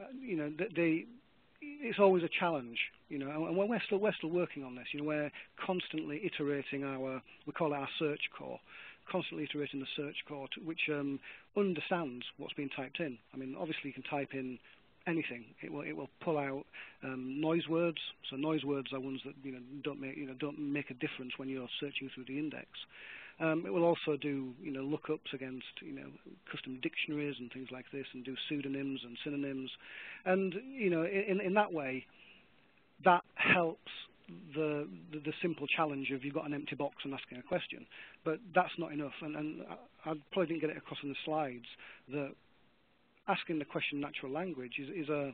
uh, you know, they, they, it's always a challenge, you know, and we're still, we're still working on this. You know, we're constantly iterating our, we call it our search core, constantly iterating the search core, to, which um, understands what's been typed in. I mean, obviously you can type in anything. It will, it will pull out um, noise words. So noise words are ones that you know don't make you know don't make a difference when you're searching through the index. Um, it will also do you know lookups against you know custom dictionaries and things like this, and do pseudonyms and synonyms. And you know in in that way, that helps the the, the simple challenge of you've got an empty box and asking a question. But that's not enough. And and I, I probably didn't get it across in the slides that asking the question natural language is, is a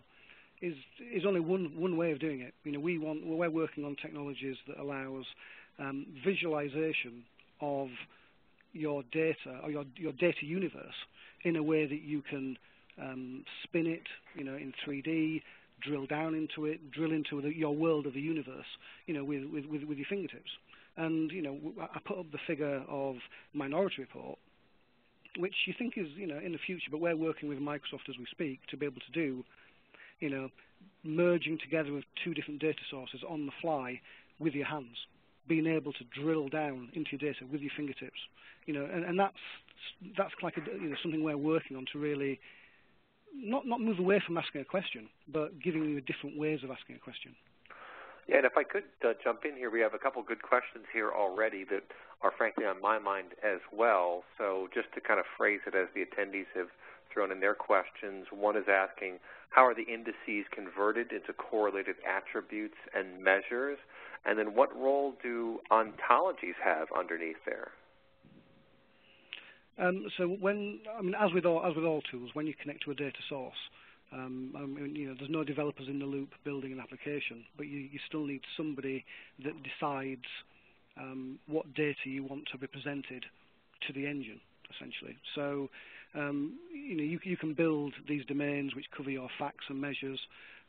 is is only one one way of doing it. You know, we want we're working on technologies that allows um, visualization of your data or your your data universe in a way that you can um, spin it, you know, in three D, drill down into it, drill into the, your world of the universe, you know, with with with, with your fingertips. And you know, I put up the figure of Minority Report, which you think is, you know, in the future, but we're working with Microsoft as we speak to be able to do, you know, merging together of two different data sources on the fly with your hands, being able to drill down into your data with your fingertips, you know, and, and that's that's like a, you know, something we're working on to really not not move away from asking a question, but giving you different ways of asking a question. Yeah, and if I could uh, jump in here, we have a couple good questions here already that are frankly on my mind as well. So just to kind of phrase it as the attendees have thrown in their questions, one is asking, how are the indices converted into correlated attributes and measures? And then what role do ontologies have underneath there? Um, so when, I mean, as with all, as with all tools, when you connect to a data source, Um, I mean, you know, there's no developers in the loop building an application, but you, you still need somebody that decides um, what data you want to be presented to the engine, essentially. So um, you know, you, you can build these domains which cover your facts and measures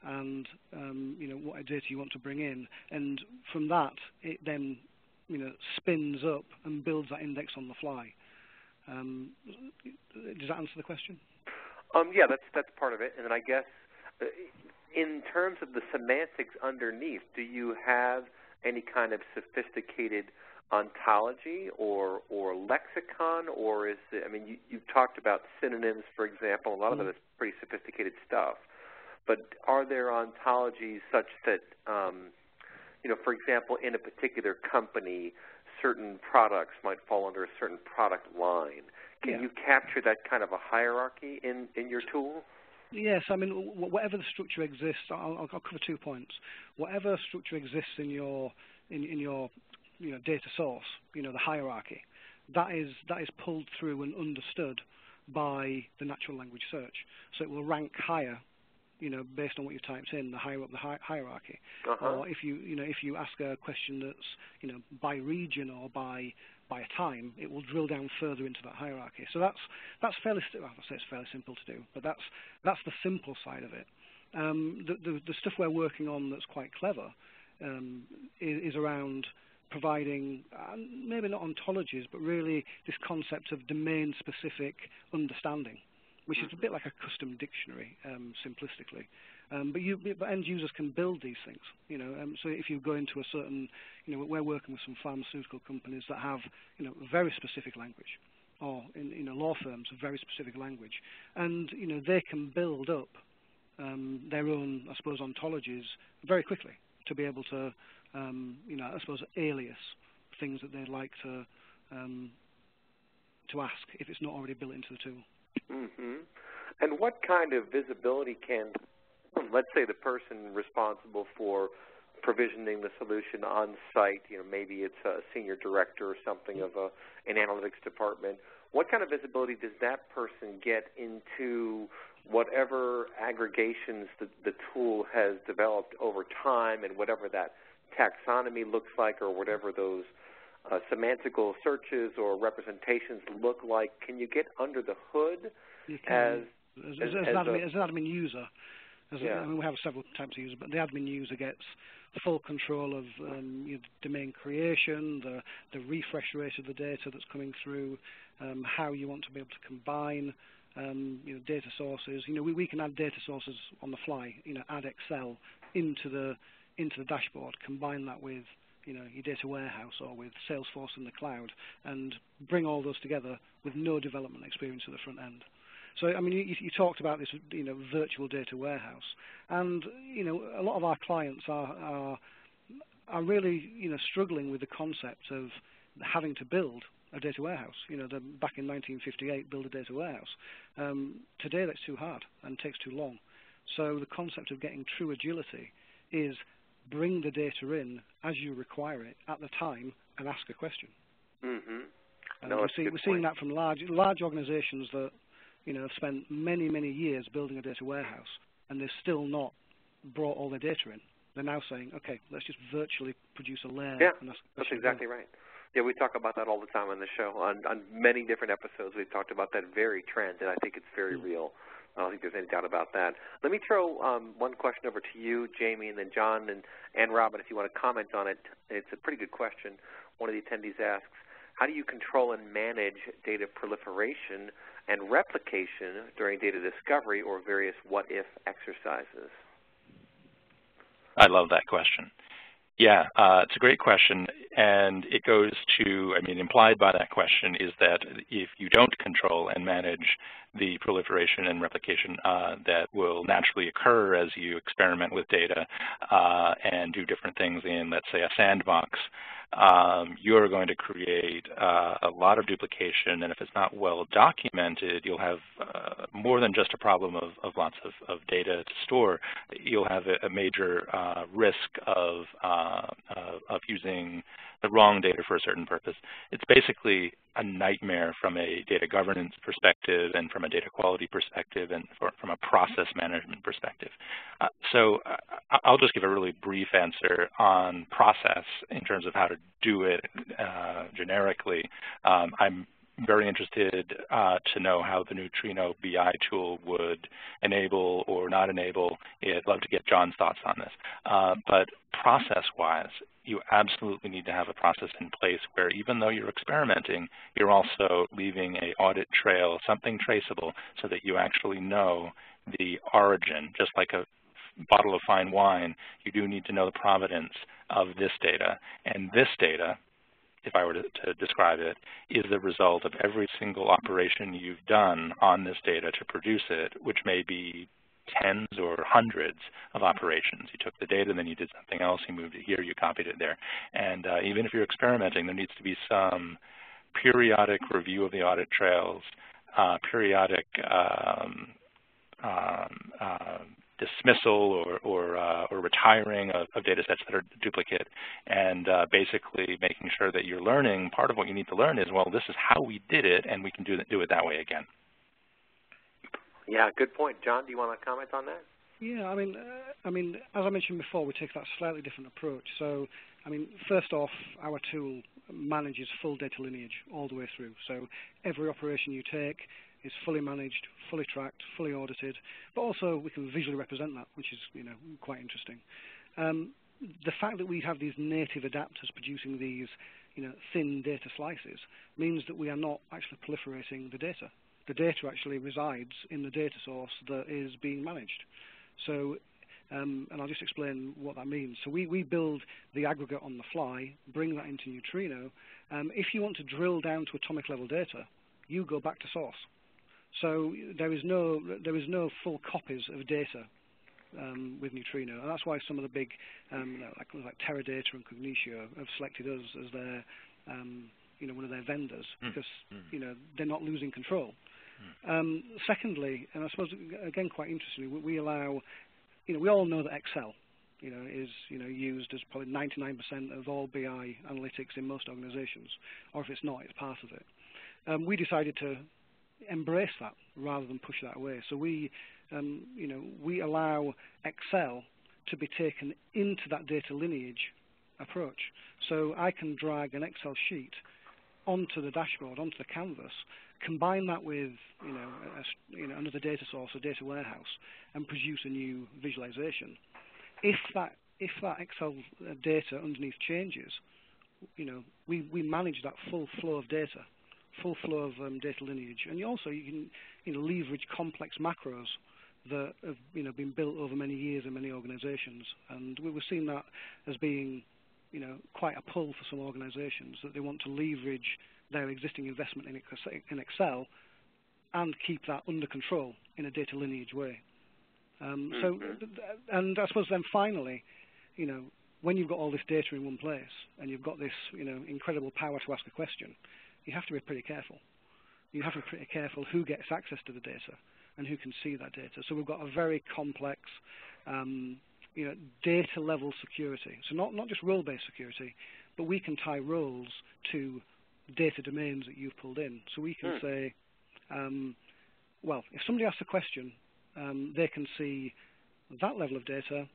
and, um, you know, what data you want to bring in. And from that, it then, you know, spins up and builds that index on the fly. Um, does that answer the question? Um, yeah, that's, that's part of it. And then I guess in terms of the semantics underneath, do you have any kind of sophisticated ontology or, or lexicon, or is it, I mean, you, you talked about synonyms, for example. A lot of that is pretty sophisticated stuff. But are there ontologies such that, um, you know, for example, in a particular company, certain products might fall under a certain product line? Can yeah. you capture that kind of a hierarchy in, in your tool? Yes, I mean, whatever the structure exists, I'll, I'll cover two points. Whatever structure exists in your in, in your you know data source, you know the hierarchy, that is that is pulled through and understood by the natural language search. So it will rank higher, you know, based on what you've typed in. The higher up the hi hierarchy, uh-huh. or if you you know if you ask a question that's you know by region or by by a time, it will drill down further into that hierarchy. So that's that's fairly, well, I say it's fairly simple to do, but that's that's the simple side of it. Um, the, the the stuff we're working on that's quite clever um, is, is around providing uh, maybe not ontologies, but really this concept of domain-specific understanding, which is a bit like a custom dictionary, um, simplistically. Um, but, you, but end users can build these things, you know. Um, so if you go into a certain, you know, we're working with some pharmaceutical companies that have, you know, very specific language, or in, you know, law firms, a very specific language, and you know they can build up um, their own, I suppose, ontologies very quickly to be able to, um, you know, I suppose, alias things that they'd like to um, to ask if it's not already built into the tool. Mm-hmm. And what kind of visibility can, let's say, the person responsible for provisioning the solution on site, you know, maybe it's a senior director or something of a, an analytics department, what kind of visibility does that person get into whatever aggregations the, the tool has developed over time and whatever that taxonomy looks like or whatever those uh, semantical searches or representations look like? Can you get under the hood you can, as, as, as, as, as, admin, a, as an admin user? As yeah. a, I mean, we have several types of users, but the admin user gets full control of um, you know, domain creation, the, the refresh rate of the data that's coming through, um, how you want to be able to combine um, you know, data sources. You know, we, we can add data sources on the fly. You know, add Excel into the into the dashboard, combine that with you know your data warehouse or with Salesforce in the cloud, and bring all those together with no development experience at the front end. So, I mean, you, you talked about this, you know, virtual data warehouse. And, you know, a lot of our clients are, are, are really, you know, struggling with the concept of having to build a data warehouse. You know, the, back in nineteen fifty-eight, build a data warehouse. Um, today, that's too hard and takes too long. So the concept of getting true agility is bring the data in as you require it at the time and ask a question. Mm-hmm. And no, we're, see, we're seeing that from large, large organizations that, you know, have spent many, many years building a data warehouse, and they've still not brought all their data in. They're now saying, okay, let's just virtually produce a layer. Yeah, and that's, that's exactly right. Yeah, we talk about that all the time on the show. On, on many different episodes, we've talked about that very trend, and I think it's very mm. real. I don't think there's any doubt about that. Let me throw um, one question over to you, Jamie, and then John and, and Robin, if you want to comment on it. It's a pretty good question. One of the attendees asks, how do you control and manage data proliferation and replication during data discovery or various what-if exercises? I love that question. Yeah, uh, it's a great question, and it goes to, I mean, implied by that question is that if you don't control and manage the proliferation and replication uh, that will naturally occur as you experiment with data uh, and do different things in, let's say, a sandbox, um, you're going to create uh, a lot of duplication, and if it's not well documented, you'll have uh, more than just a problem of, of lots of, of data to store. You'll have a, a major uh, risk of, uh, of using the wrong data for a certain purpose. It's basically a nightmare from a data governance perspective and from a data quality perspective and for, from a process management perspective. Uh, so uh, I'll just give a really brief answer on process in terms of how to do it uh, generically. Um, I'm very interested uh, to know how the Neutrino B I tool would enable or not enable it. I'd love to get John's thoughts on this. Uh, but process-wise, you absolutely need to have a process in place where even though you're experimenting, you're also leaving an audit trail, something traceable, so that you actually know the origin. Just like a bottle of fine wine, you do need to know the provenance of this data. And this data, if I were to, to describe it, is the result of every single operation you've done on this data to produce it, which may be tens or hundreds of operations. You took the data, then you did something else, you moved it here, you copied it there. And uh, even if you're experimenting, there needs to be some periodic review of the audit trails, uh, periodic um, um, uh, dismissal or, or, uh, or retiring of, of data sets that are duplicate, and uh, basically making sure that you're learning. Part of what you need to learn is, well, this is how we did it, and we can do, do it that way again. Yeah, good point. John, do you want to comment on that? Yeah, I mean, uh, I mean, as I mentioned before, we take that slightly different approach. So, I mean, first off, our tool manages full data lineage all the way through. So every operation you take is fully managed, fully tracked, fully audited, but also we can visually represent that, which is, you know, quite interesting. Um, the fact that we have these native adapters producing these, you know, thin data slices means that we are not actually proliferating the data. The data actually resides in the data source that is being managed. So, um, and I'll just explain what that means. So we, we build the aggregate on the fly, bring that into Neutrino. Um, if you want to drill down to atomic level data, you go back to source. So there is no, there is no full copies of data um, with Neutrino. And that's why some of the big, um, like, like Teradata and Cognitio have selected us as their, um, you know, one of their vendors, because, mm-hmm. you know, they're not losing control. Um, secondly, and I suppose again quite interestingly, we, we allow, you know, we all know that Excel, you know, is you know used as probably ninety-nine percent of all B I analytics in most organisations, or if it's not, it's part of it. Um, we decided to embrace that rather than push that away. So we, um, you know, we allow Excel to be taken into that data lineage approach. So I can drag an Excel sheet onto the dashboard, onto the canvas, combine that with you know, a, you know, another data source, a data warehouse, and produce a new visualization. If that, if that Excel data underneath changes, you know, we, we manage that full flow of data, full flow of um, data lineage. And you also you can you know, leverage complex macros that have you know, been built over many years in many organizations. And we were seeing that as being you know, quite a pull for some organizations, that they want to leverage their existing investment in Excel and keep that under control in a data lineage way. Um, so, and I suppose then finally, you know, when you've got all this data in one place and you've got this, you know, incredible power to ask a question, you have to be pretty careful. You have to be pretty careful who gets access to the data and who can see that data. So we've got a very complex, um, you know, data level security. So not, not just role-based security, but we can tie roles to data domains that you've pulled in. So we can hmm. say, um, well, if somebody asks a question, um, they can see that level of data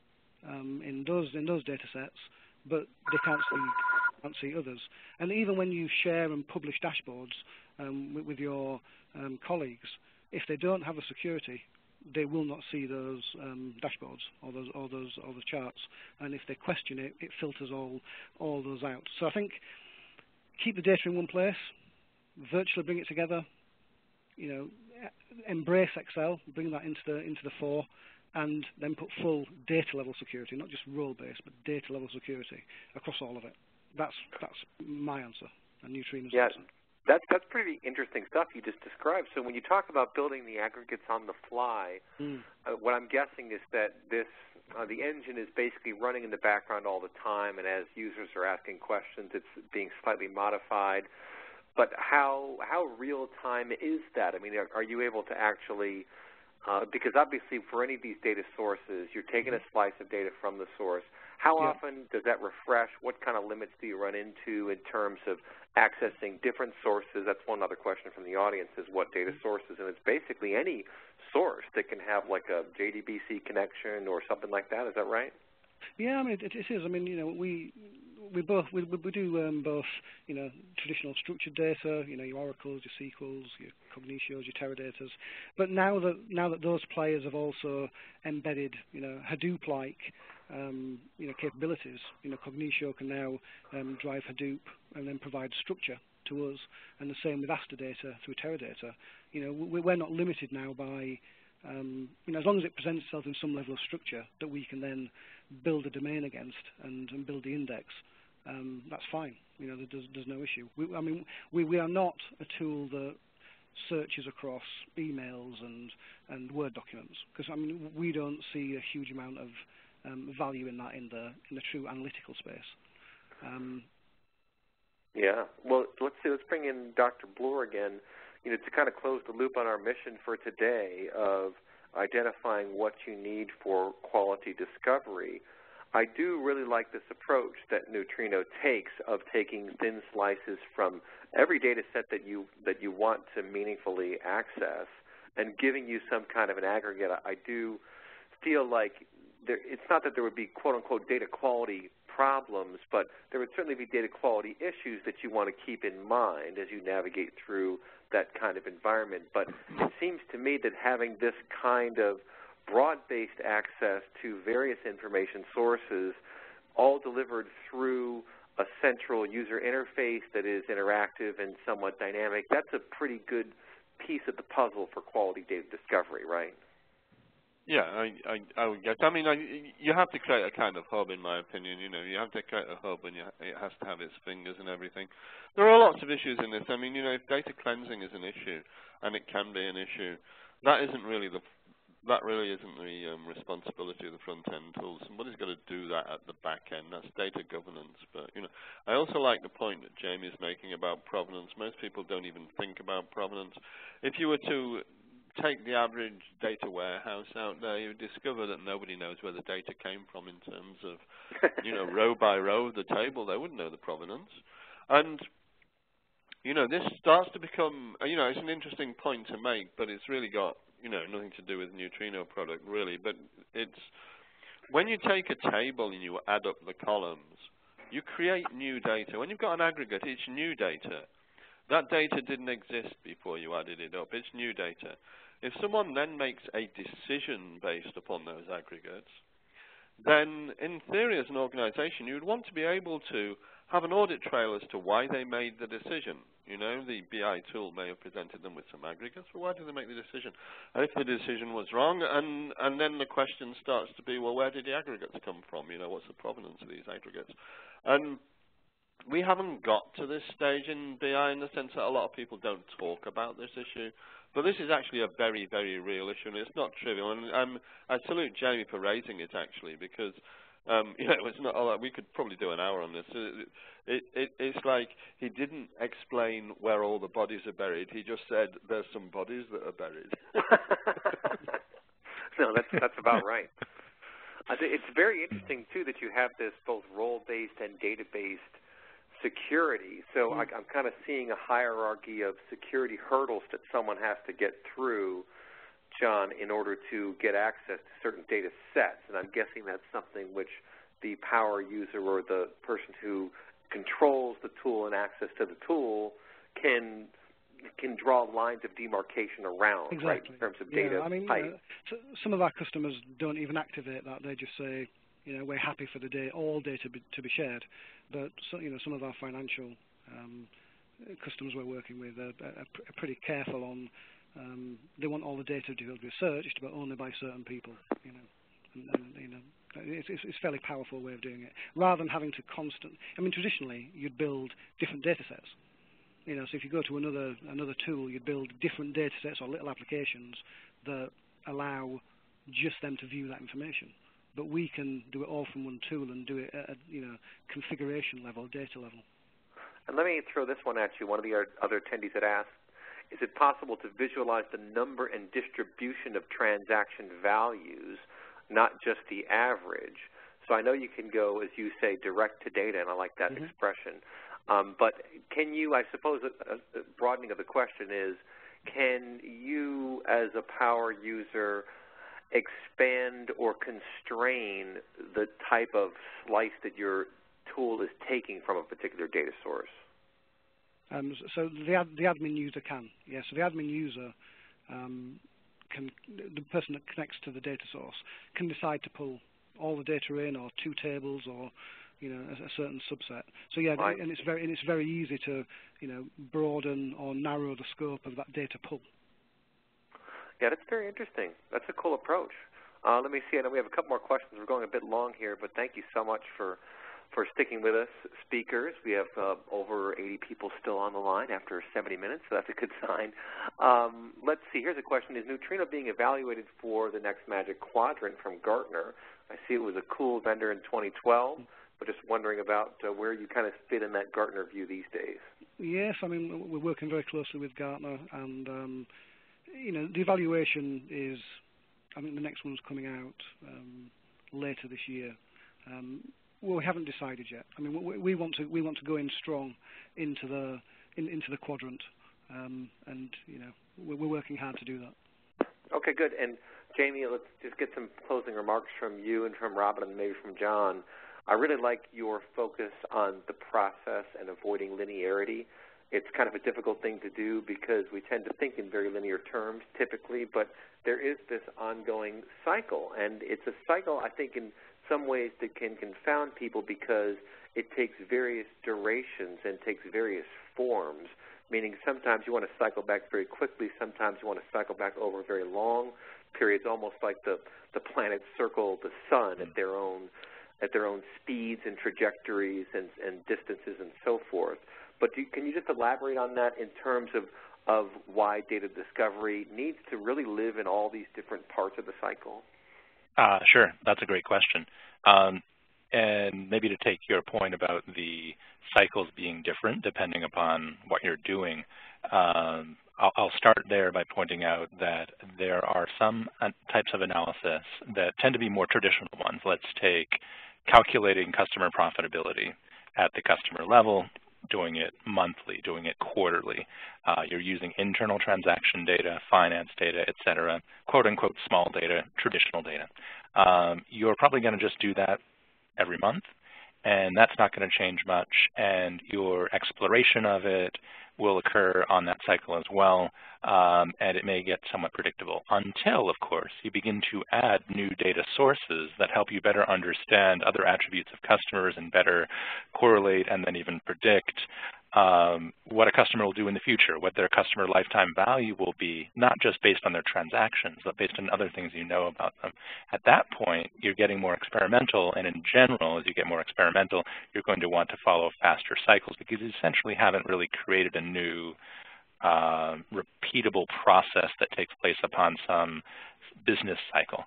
um, in those in those data sets, but they can't see, can't see others. And even when you share and publish dashboards um, with, with your um, colleagues, if they don't have a security, they will not see those um, dashboards or those or those or the charts. And if they question it, it filters all all those out. So I think, keep the data in one place, virtually bring it together, you know, embrace Excel, bring that into the, into the fore, and then put full data level security, not just role-based, but data level security across all of it. That's, that's my answer, and Neutrino's yeah, answer. That's, that's pretty interesting stuff you just described. So when you talk about building the aggregates on the fly, mm. uh, what I'm guessing is that this Uh, the engine is basically running in the background all the time, and as users are asking questions, it's being slightly modified. But how how real time is that? I mean, are, are you able to actually uh, – because obviously for any of these data sources, you're taking a slice of data from the source. How yeah. often does that refresh? What kind of limits do you run into in terms of accessing different sources? That's one other question from the audience, is what data sources, and it's basically any source that can have like a J D B C connection or something like that. Is that right? Yeah, I mean, it, it is. I mean, you know, we we both we, we do um, both, you know, traditional structured data, you know, your Oracles, your S Q Ls, your Cognitios, your Teradatas, but now that now that those players have also embedded, you know, Hadoop-like um, you know, capabilities, you know, Cognitio can now um, drive Hadoop and then provide structure to us, and the same with AsterData through Teradata. You know, we, we're not limited now by Um, you know, as long as it presents itself in some level of structure that we can then build a domain against and, and build the index, um, that's fine. You know, there's, there's no issue. We, I mean, we, we are not a tool that searches across emails and, and Word documents, because, I mean, we don't see a huge amount of um, value in that in the, in the true analytical space. Um, yeah. Well, let's see. Let's bring in Doctor Bloor again, you know, to kind of close the loop on our mission for today of identifying what you need for quality discovery. I do really like this approach that Neutrino takes of taking thin slices from every data set that you, that you want to meaningfully access and giving you some kind of an aggregate. I do feel like there, it's not that there would be, quote-unquote, data quality problems, but there would certainly be data quality issues that you want to keep in mind as you navigate through that kind of environment. But it seems to me that having this kind of broad-based access to various information sources, all delivered through a central user interface that is interactive and somewhat dynamic, that's a pretty good piece of the puzzle for quality data discovery, right? Yeah, I, I, I would guess. I mean, I, you have to create a kind of hub, in my opinion. You know, you have to create a hub, and you, it has to have its fingers and everything. There are lots of issues in this. I mean, you know, if data cleansing is an issue, and it can be an issue, that isn't really the that really isn't the um, responsibility of the front end tool. Somebody's got to do that at the back end. That's data governance. But you know, I also like the point that Jamie's making about provenance. Most people don't even think about provenance. If you were to take the average data warehouse out there, you discover that nobody knows where the data came from in terms of, you know, row by row of the table. They wouldn't know the provenance. And, you know, this starts to become, you know, it's an interesting point to make, but it's really got, you know, nothing to do with the Neutrino product, really. But it's, when you take a table and you add up the columns, you create new data. When you've got an aggregate, it's new data. That data didn't exist before you added it up. It's new data. If someone then makes a decision based upon those aggregates, then in theory as an organization, you would want to be able to have an audit trail as to why they made the decision. You know, the B I tool may have presented them with some aggregates, but why did they make the decision? And if the decision was wrong, and, and then the question starts to be, well, where did the aggregates come from? You know, what's the provenance of these aggregates? And we haven't got to this stage in B I in the sense that a lot of people don't talk about this issue, but this is actually a very, very real issue, and it's not trivial. And um, I salute Jamie for raising it, actually, because um, you know, it's not all that. We could probably do an hour on this. It, it, it, it's like he didn't explain where all the bodies are buried. He just said there's some bodies that are buried. No, that's that's about right. It's very interesting too that you have this both role-based and data-based security. So I, I'm kind of seeing a hierarchy of security hurdles that someone has to get through, John, in order to get access to certain data sets. And I'm guessing that's something which the power user or the person who controls the tool and access to the tool can can draw lines of demarcation around, exactly. Right, in terms of data. Yeah, I mean, you know, so some of our customers don't even activate that. They just say, you know, we're happy for the day, all data be, to be shared, but so, you know, some of our financial um, customers we're working with are, are, pr are pretty careful on. Um, they want all the data to be searched, but only by certain people. You know, and, and, you know, it's, it's, it's a fairly powerful way of doing it, rather than having to constant. I mean, traditionally, you'd build different data sets. You know, so if you go to another another tool, you'd build different data sets or little applications that allow just them to view that information. But we can do it all from one tool and do it at a, you know, configuration level, data level. And let me throw this one at you. One of the other attendees had asked, is it possible to visualize the number and distribution of transaction values, not just the average? So I know you can go, as you say, direct to data, and I like that mm-hmm. expression. Um, but can you, I suppose a, a broadening of the question is, can you as a power user expand or constrain the type of slice that you're tool is taking from a particular data source. Um, so the, ad, the admin user can, yeah, so the admin user, um, can, the person that connects to the data source can decide to pull all the data in, or two tables, or you know, a, a certain subset. So yeah, right. and it's very and it's very easy to you know broaden or narrow the scope of that data pull. Yeah, that's very interesting. That's a cool approach. Uh, let me see. I know we have a couple more questions. We're going a bit long here, but thank you so much for for sticking with us, speakers. We have uh, over eighty people still on the line after seventy minutes, so that's a good sign. Um, let's see, here's a question. Is Neutrino being evaluated for the next Magic Quadrant from Gartner? I see it was a cool vendor in twenty twelve, but just wondering about uh, where you kind of fit in that Gartner view these days. Yes, I mean, we're working very closely with Gartner, and, um, you know, the evaluation is, I mean, the next one's coming out um, later this year. Um, Well, we haven't decided yet. I mean, we, we want to we want to go in strong into the in, into the quadrant, um, and you know we're, we're working hard to do that. Okay, good. And Jamie, let's just get some closing remarks from you and from Robin, and maybe from John. I really like your focus on the process and avoiding linearity. It's kind of a difficult thing to do because we tend to think in very linear terms typically, but there is this ongoing cycle, and it's a cycle I think in some ways that can confound people because it takes various durations and takes various forms, meaning sometimes you want to cycle back very quickly, sometimes you want to cycle back over very long periods, almost like the, the planets circle the sun at their own at their own speeds and trajectories and, and distances and so forth. But do, can you just elaborate on that in terms of, of why data discovery needs to really live in all these different parts of the cycle? Uh, sure, that's a great question. Um, and maybe to take your point about the cycles being different depending upon what you're doing, um, I'll, I'll start there by pointing out that there are some types of analysis that tend to be more traditional ones. Let's take calculating customer profitability at the customer level, doing it monthly, doing it quarterly. Uh, you're using internal transaction data, finance data, et cetera, quote-unquote small data, traditional data. Um, you're probably going to just do that every month, and that's not going to change much, and your exploration of it will occur on that cycle as well, um, and it may get somewhat predictable until, of course, you begin to add new data sources that help you better understand other attributes of customers and better correlate and then even predict um, what a customer will do in the future, what their customer lifetime value will be, not just based on their transactions, but based on other things you know about them. At that point, you're getting more experimental, and in general, as you get more experimental, you're going to want to follow faster cycles because you essentially haven't really created a new uh, repeatable process that takes place upon some business cycle.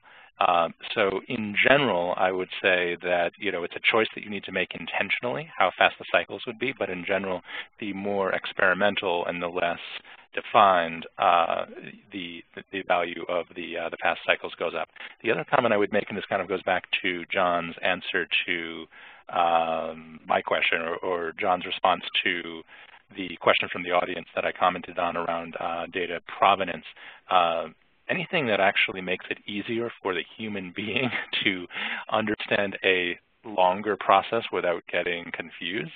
Um, so in general, I would say that, you know, it's a choice that you need to make intentionally, how fast the cycles would be, but in general, the more experimental and the less defined uh, the, the value of the, uh, the past cycles goes up. The other comment I would make, and this kind of goes back to John's answer to um, my question or, or John's response to the question from the audience that I commented on around uh, data provenance. Uh, anything that actually makes it easier for the human being to understand a longer process without getting confused,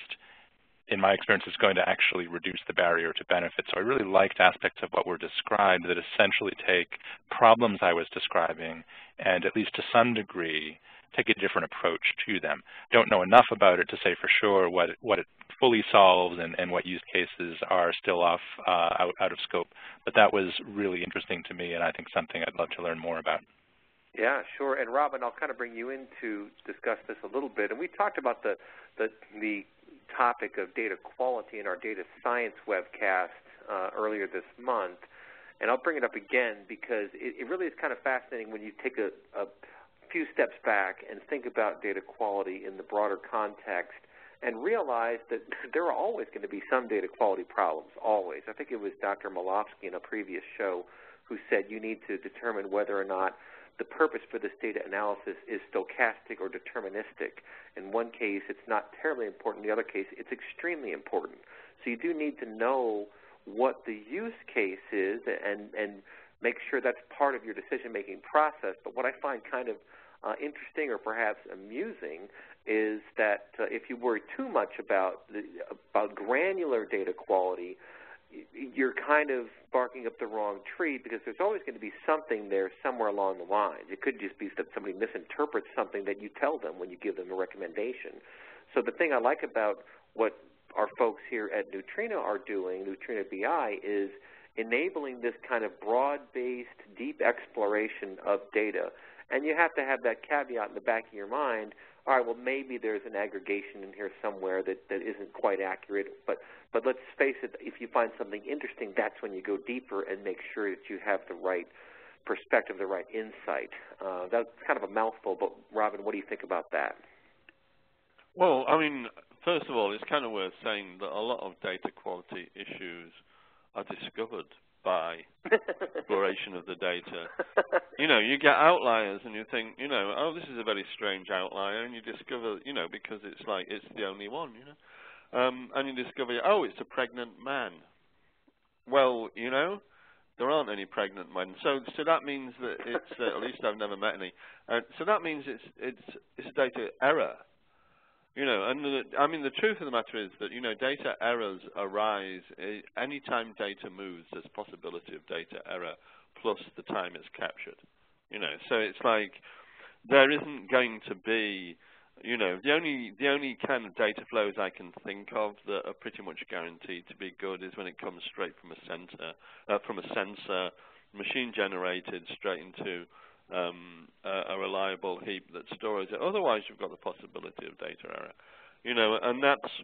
in my experience, is going to actually reduce the barrier to benefit. So I really liked aspects of what were described that essentially take problems I was describing and, at least to some degree, take a different approach to them. I don't know enough about it to say for sure what, what it fully solves and, and what use cases are still off uh, out, out of scope. But that was really interesting to me and I think something I'd love to learn more about. Yeah, sure. And Robin, I'll kind of bring you in to discuss this a little bit. And we talked about the, the, the topic of data quality in our data science webcast uh, earlier this month. And I'll bring it up again because it, it really is kind of fascinating when you take a, a few steps back and think about data quality in the broader context and realize that there are always going to be some data quality problems, always. I think it was Doctor Malofsky in a previous show who said you need to determine whether or not the purpose for this data analysis is stochastic or deterministic. In one case, it's not terribly important. In the other case, it's extremely important. So you do need to know what the use case is and, and make sure that's part of your decision-making process. But what I find kind of uh, interesting or perhaps amusing is that uh, if you worry too much about the, about granular data quality, you're kind of barking up the wrong tree, because there's always going to be something there somewhere along the lines. It could just be that somebody misinterprets something that you tell them when you give them a recommendation. So the thing I like about what our folks here at Neutrino are doing, Neutrino B I, is enabling this kind of broad-based, deep exploration of data. And you have to have that caveat in the back of your mind, all right, well, maybe there's an aggregation in here somewhere that, that isn't quite accurate. But, but let's face it, if you find something interesting, that's when you go deeper and make sure that you have the right perspective, the right insight. Uh, that's kind of a mouthful, but Robin, what do you think about that? Well, I mean, first of all, it's kind of worth saying that a lot of data quality issues are discovered by exploration of the data. You know, you get outliers and you think, you know, oh, this is a very strange outlier, and you discover, you know, because it's like it's the only one, you know. Um, and you discover, oh, it's a pregnant man. Well, you know, there aren't any pregnant men. So, so that means that it's, uh, at least I've never met any. Uh, so that means it's, it's, it's a data error. You know, and the, I mean, the truth of the matter is that, you know, data errors arise any time data moves. There's possibility of data error plus the time it's captured. You know, so it's like there isn't going to be, you know, the only the only kind of data flows I can think of that are pretty much guaranteed to be good is when it comes straight from a sensor, uh, from a sensor, machine generated straight into Um, a, a reliable heap that stores it. Otherwise, you've got the possibility of data error. You know, and that's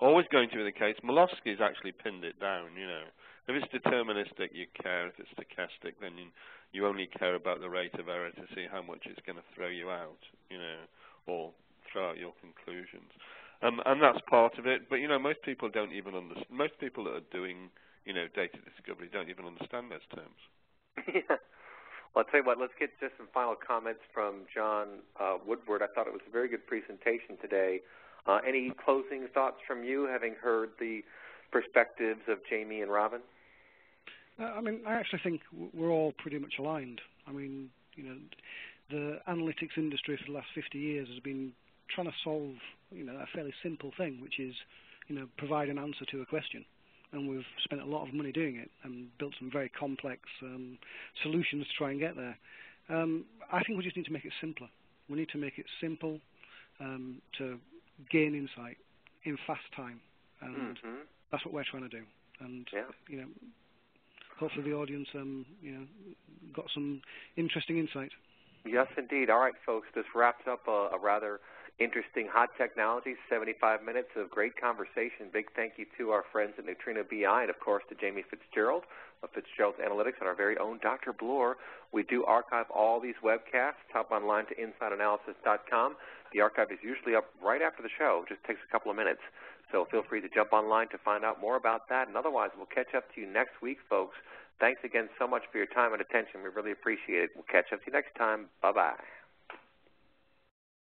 always going to be the case. Milovsky's actually pinned it down, you know. If it's deterministic, you care. If it's stochastic, then you, you only care about the rate of error to see how much it's going to throw you out, you know, or throw out your conclusions. Um, and that's part of it. But, you know, most people don't even understand. Most people that are doing, you know, data discovery don't even understand those terms. Yeah. Well, I'll tell you what, let's get just some final comments from John uh, Woodward. I thought it was a very good presentation today. Uh, any closing thoughts from you, having heard the perspectives of Jamie and Robin? Uh, I mean, I actually think we're all pretty much aligned. I mean, you know, the analytics industry for the last fifty years has been trying to solve, you know, a fairly simple thing, which is, you know, provide an answer to a question. And we've spent a lot of money doing it and built some very complex um, solutions to try and get there. Um, I think we just need to make it simpler. We need to make it simple um, to gain insight in fast time. And mm-hmm. that's what we're trying to do. And, yeah. you know, hopefully the audience, um, you know, got some interesting insight. Yes, indeed. All right, folks, this wraps up a, a rather interesting hot technology, seventy-five minutes of great conversation. Big thank you to our friends at Neutrino B I and, of course, to Jaime Fitzgerald of Fitzgerald Analytics and our very own Doctor Bloor. We do archive all these webcasts, top online to inside analysis dot com. The archive is usually up right after the show. It just takes a couple of minutes. So feel free to jump online to find out more about that. And otherwise, we'll catch up to you next week, folks. Thanks again so much for your time and attention. We really appreciate it. We'll catch up to you next time. Bye-bye.